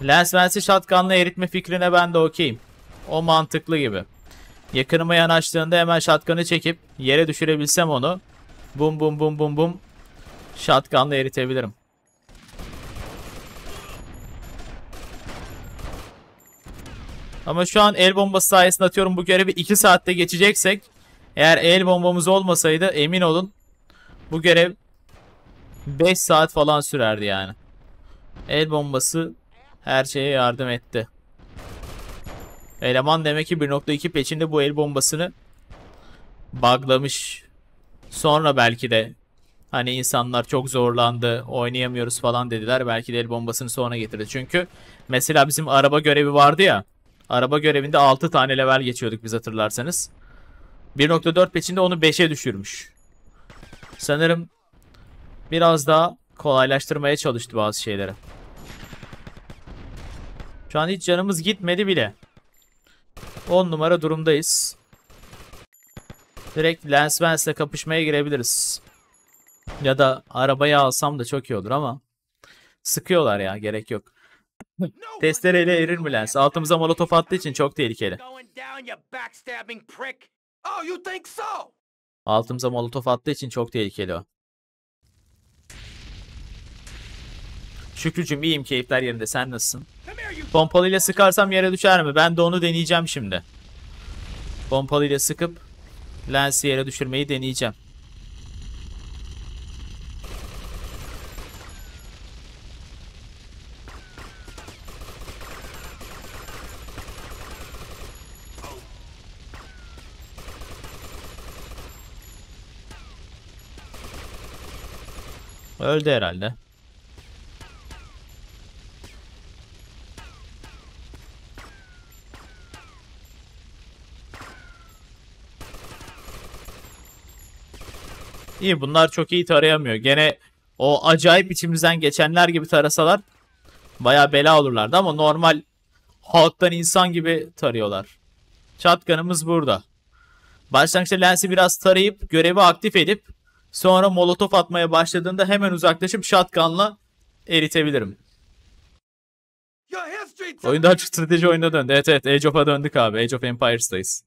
Lance Vance'i shotgun'la eritme fikrine ben de okeyim. O mantıklı gibi. Yakınıma yanaştığında hemen shotgun'ı çekip yere düşürebilsem onu bum bum bum bum bum shotgun'la eritebilirim. Ama şu an el bombası sayesinde atıyorum bu görevi 2 saatte geçeceksek, eğer el bombamız olmasaydı emin olun bu görev 5 saat falan sürerdi yani. El bombası her şeye yardım etti. Eleman demek ki 1.2 patch'inde bu el bombasını buglamış. Sonra belki de hani insanlar çok zorlandı, oynayamıyoruz falan dediler. Belki de el bombasını sonra getirdi. Çünkü mesela bizim araba görevi vardı ya. Araba görevinde 6 tane level geçiyorduk biz, hatırlarsanız. 1.4 patch'inde onu 5'e düşürmüş. Sanırım biraz daha kolaylaştırmaya çalıştı bazı şeyleri. Şu an hiç canımız gitmedi bile. 10 numara durumdayız. Direkt Lance Vance'le kapışmaya girebiliriz. Ya da arabayı alsam da çok iyi olur ama sıkıyorlar ya, gerek yok. Testereyle erir mi Lance? Altımıza molotof attığı için çok tehlikeli. Altımıza molotof attığı için çok tehlikeli o. Şükrücüm iyiyim, keyifler yerinde, sen nasılsın? Pompalıyla sıkarsam yere düşer mi? Ben de onu deneyeceğim şimdi. Pompalıyla sıkıp Lance'i yere düşürmeyi deneyeceğim. Öldü herhalde. İyi, bunlar çok iyi tarayamıyor. Gene o acayip içimizden geçenler gibi tarasalar bayağı bela olurlardı ama normal halktan insan gibi tarıyorlar. Shotgun'ımız burada. Başlangıçta Lance'i biraz tarayıp görevi aktif edip sonra molotof atmaya başladığında hemen uzaklaşıp shotgun'la eritebilirim. Oyunda açık strateji oyuna döndü. Evet evet, Age of'a döndük abi. Age of Empires'tayız.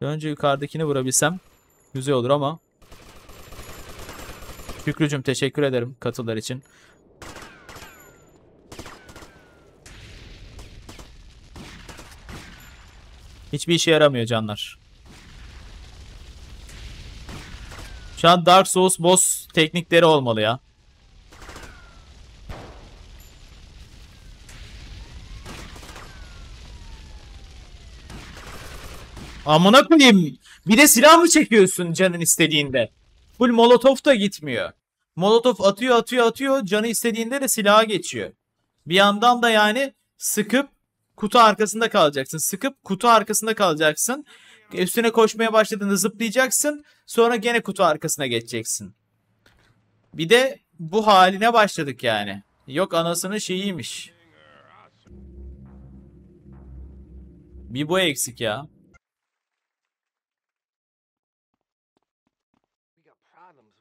Önce yukarıdakini vurabilsem güzel olur ama. Şükrücüm teşekkür ederim katılar için. Hiçbir işe yaramıyor canlar. Şu an Dark Souls boss teknikleri olmalı ya. Amına koyayım. Bir de silah mı çekiyorsun canın istediğinde? Full molotof da gitmiyor. Molotof atıyor. Canı istediğinde de silaha geçiyor. Bir yandan da yani sıkıp kutu arkasında kalacaksın. Üstüne koşmaya başladığında zıplayacaksın. Sonra gene kutu arkasına geçeceksin. Bir de bu haline başladık yani. Yok anasının şeyiymiş. Bir bu eksik ya.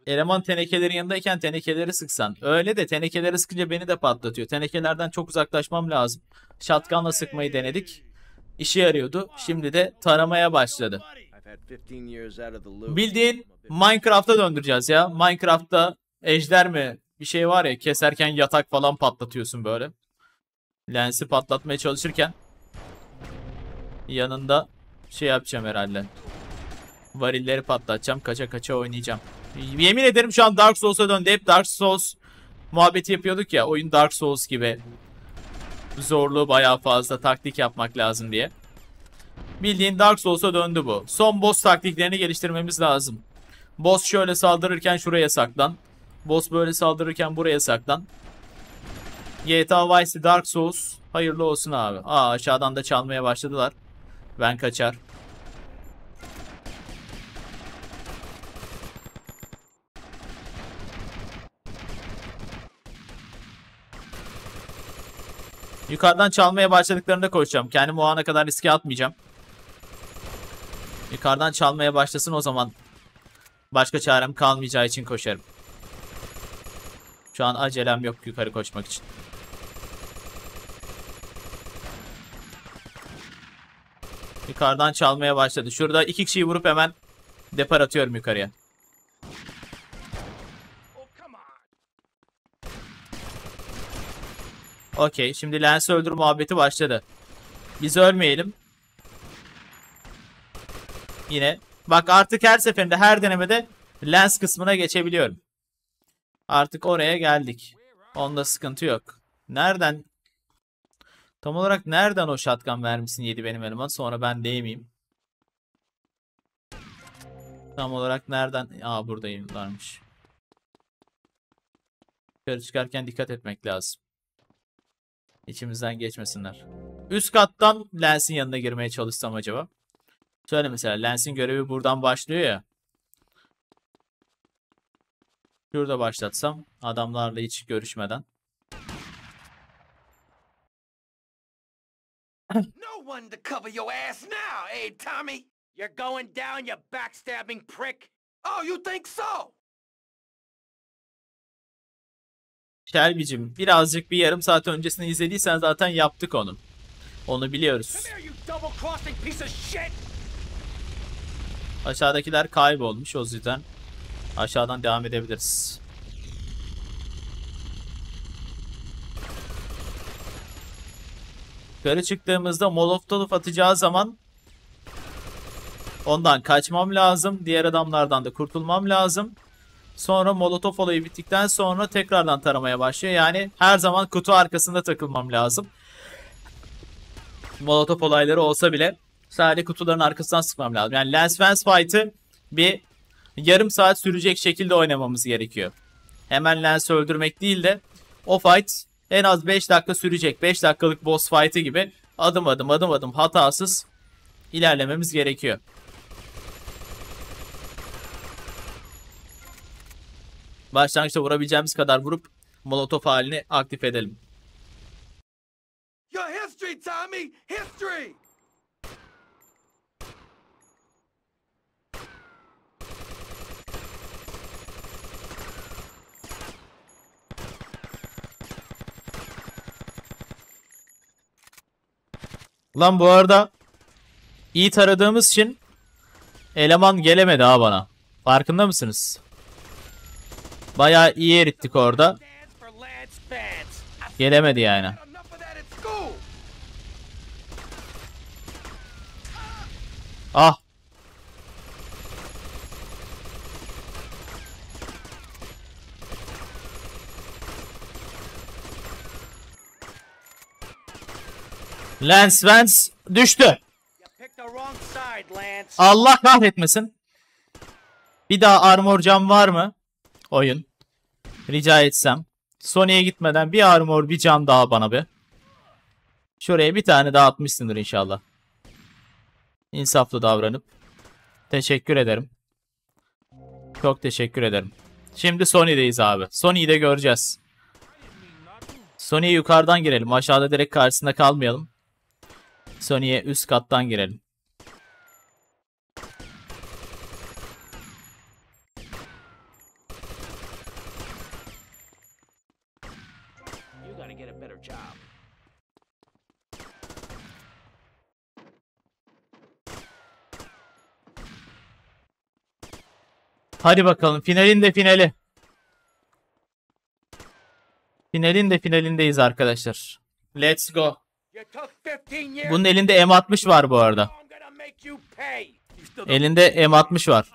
Eleman tenekelerin yanındayken tenekeleri sıksan. Öyle de tenekeleri sıkınca beni de patlatıyor. Tenekelerden çok uzaklaşmam lazım. Shotgun'la sıkmayı denedik. İşe yarıyordu. Şimdi de taramaya başladı. Bildiğin Minecraft'a döndüreceğiz ya. Minecraft'ta ejder mi bir şey var ya, keserken yatak falan patlatıyorsun böyle. Lance'i patlatmaya çalışırken yanında şey yapacağım herhalde. Varilleri patlatacağım. Kaça oynayacağım. Yemin ederim şu an Dark Souls'a döndü. Hep Dark Souls muhabbeti yapıyorduk ya. Oyun Dark Souls gibi. Zorluğu bayağı fazla, taktik yapmak lazım diye. Bildiğin Dark Souls'a döndü bu. Son boss taktiklerini geliştirmemiz lazım. Boss şöyle saldırırken şuraya saklan. Boss böyle saldırırken buraya saklan. GTA Vice City Dark Souls. Hayırlı olsun abi. Aa, aşağıdan da çalmaya başladılar. Ben kaçar. Yukarıdan çalmaya başladıklarında koşacağım. Kendimi o ana kadar riske atmayacağım. Yukarıdan çalmaya başlasın, o zaman başka çarem kalmayacağı için koşarım. Şu an acelem yok yukarı koşmak için. Yukarıdan çalmaya başladı. Şurada iki kişiyi vurup hemen depar atıyorum yukarıya. Okey, şimdi Lance öldür muhabbeti başladı. Biz ölmeyelim. Yine. Bak artık her seferinde, her denemede Lance kısmına geçebiliyorum. Artık oraya geldik. Onda sıkıntı yok. Nereden? Tam olarak nereden o shotgun vermişsin yedi benim eleman. Sonra ben değmeyeyim. Tam olarak nereden? Aa, buradayımlarmış. Yukarı çıkarken dikkat etmek lazım. İçimizden geçmesinler. Üst kattan Lance'in yanına girmeye çalışsam acaba? Şöyle mesela Lance'in görevi buradan başlıyor ya. Şurada başlatsam adamlarla hiç görüşmeden. Şerbicim, birazcık bir yarım saat öncesini izlediysen zaten yaptık onu. Onu biliyoruz. Aşağıdakiler kaybolmuş, o yüzden aşağıdan devam edebiliriz. Yukarı çıktığımızda molotov atacağı zaman ondan kaçmam lazım. Diğer adamlardan da kurtulmam lazım. Sonra molotov olayı bittikten sonra tekrardan taramaya başlıyor. Yani her zaman kutu arkasında takılmam lazım. Molotov olayları olsa bile sadece kutuların arkasından sıkmam lazım. Yani Lance Vance fight'ı bir yarım saat sürecek şekilde oynamamız gerekiyor. Hemen Lance'ı öldürmek değil de o fight en az 5 dakika sürecek. 5 dakikalık boss fight'ı gibi adım adım hatasız ilerlememiz gerekiyor. Başlangıçta vurabileceğimiz kadar vurup molotof halini aktif edelim. Your history, Tommy, history. Lan bu arada iyi taradığımız için eleman gelemedi ha bana. Farkında mısınız? Bayağı iyi erittik orada. Gelemedi yani. Ah. Lance Vance düştü. Allah kahretmesin. Bir daha armor cam var mı? Oyun. Rica etsem. Sony'ye gitmeden bir armor bir cam daha bana be. Şuraya bir tane daha atmışsındır inşallah. İnsaflı davranıp. Teşekkür ederim. Çok teşekkür ederim. Şimdi Sony'deyiz abi. Sony'yi de göreceğiz. Sony'ye yukarıdan girelim. Aşağıda direkt karşısında kalmayalım. Sony'ye üst kattan girelim. Hadi bakalım. Finalin de finali. Finalin de finalindeyiz arkadaşlar. Let's go. Bunun elinde M60 var bu arada. Elinde M60 var.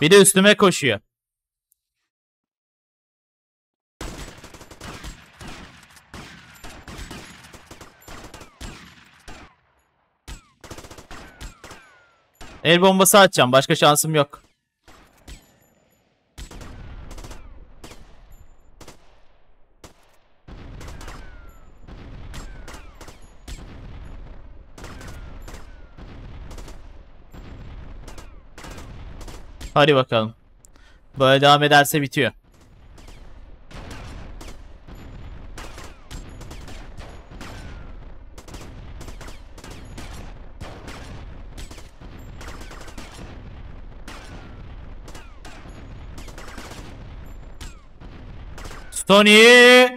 Bir de üstüme koşuyor. El bombası atacağım. Başka şansım yok. Hadi bakalım. Böyle devam ederse bitiyor. Sonny,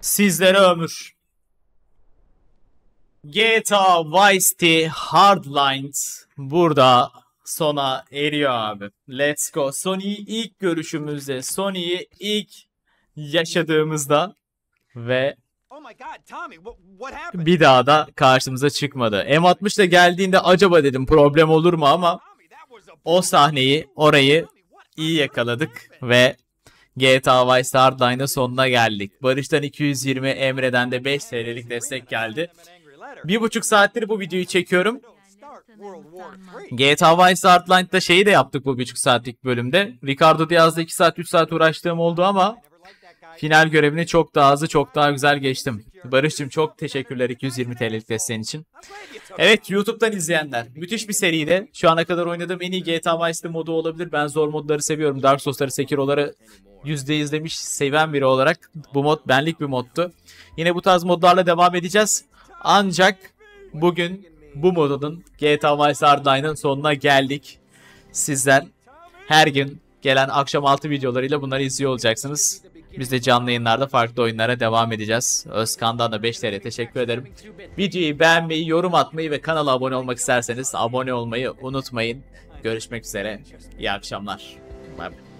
sizlere ömür. GTA Vice City Hardline burada sona eriyor abi. Let's go. Sonny'yi ilk görüşümüzde, Sonny'yi ilk yaşadığımızda ve bir daha da karşımıza çıkmadı. M60 ile geldiğinde acaba dedim problem olur mu ama o sahneyi, orayı iyi yakaladık ve GTA Vice City Hardline'ın sonuna geldik. Barış'tan 220, Emre'den de 5 TL'lik destek geldi. 1,5 saattir bu videoyu çekiyorum. GTA Vice City Hardline'da şeyi de yaptık bu 1,5 saatlik bölümde. Ricardo Diaz'da 2 saat 3 saat uğraştığım oldu ama Final görevini çok daha hızlı, çok daha güzel geçtim. Barış'cığım çok teşekkürler 220 TL'lik desteğin için. Evet, YouTube'dan izleyenler, müthiş bir seriydi. Şu ana kadar oynadığım en iyi GTA Vice City modu olabilir. Ben zor modları seviyorum. Dark Souls'ları, Sekiro'ları %100 demiş seven biri olarak. Bu mod benlik bir moddu. Yine bu tarz modlarla devam edeceğiz. Ancak bugün bu modun, GTA Vice Hardline'ın sonuna geldik. Sizler her gün gelen akşam 6 videolarıyla bunları izliyor olacaksınız. Biz de canlı yayınlarda farklı oyunlara devam edeceğiz. Özkan'dan da 5 TL teşekkür ederim. Videoyu beğenmeyi, yorum atmayı ve kanala abone olmak isterseniz abone olmayı unutmayın. Görüşmek üzere. İyi akşamlar. Bye.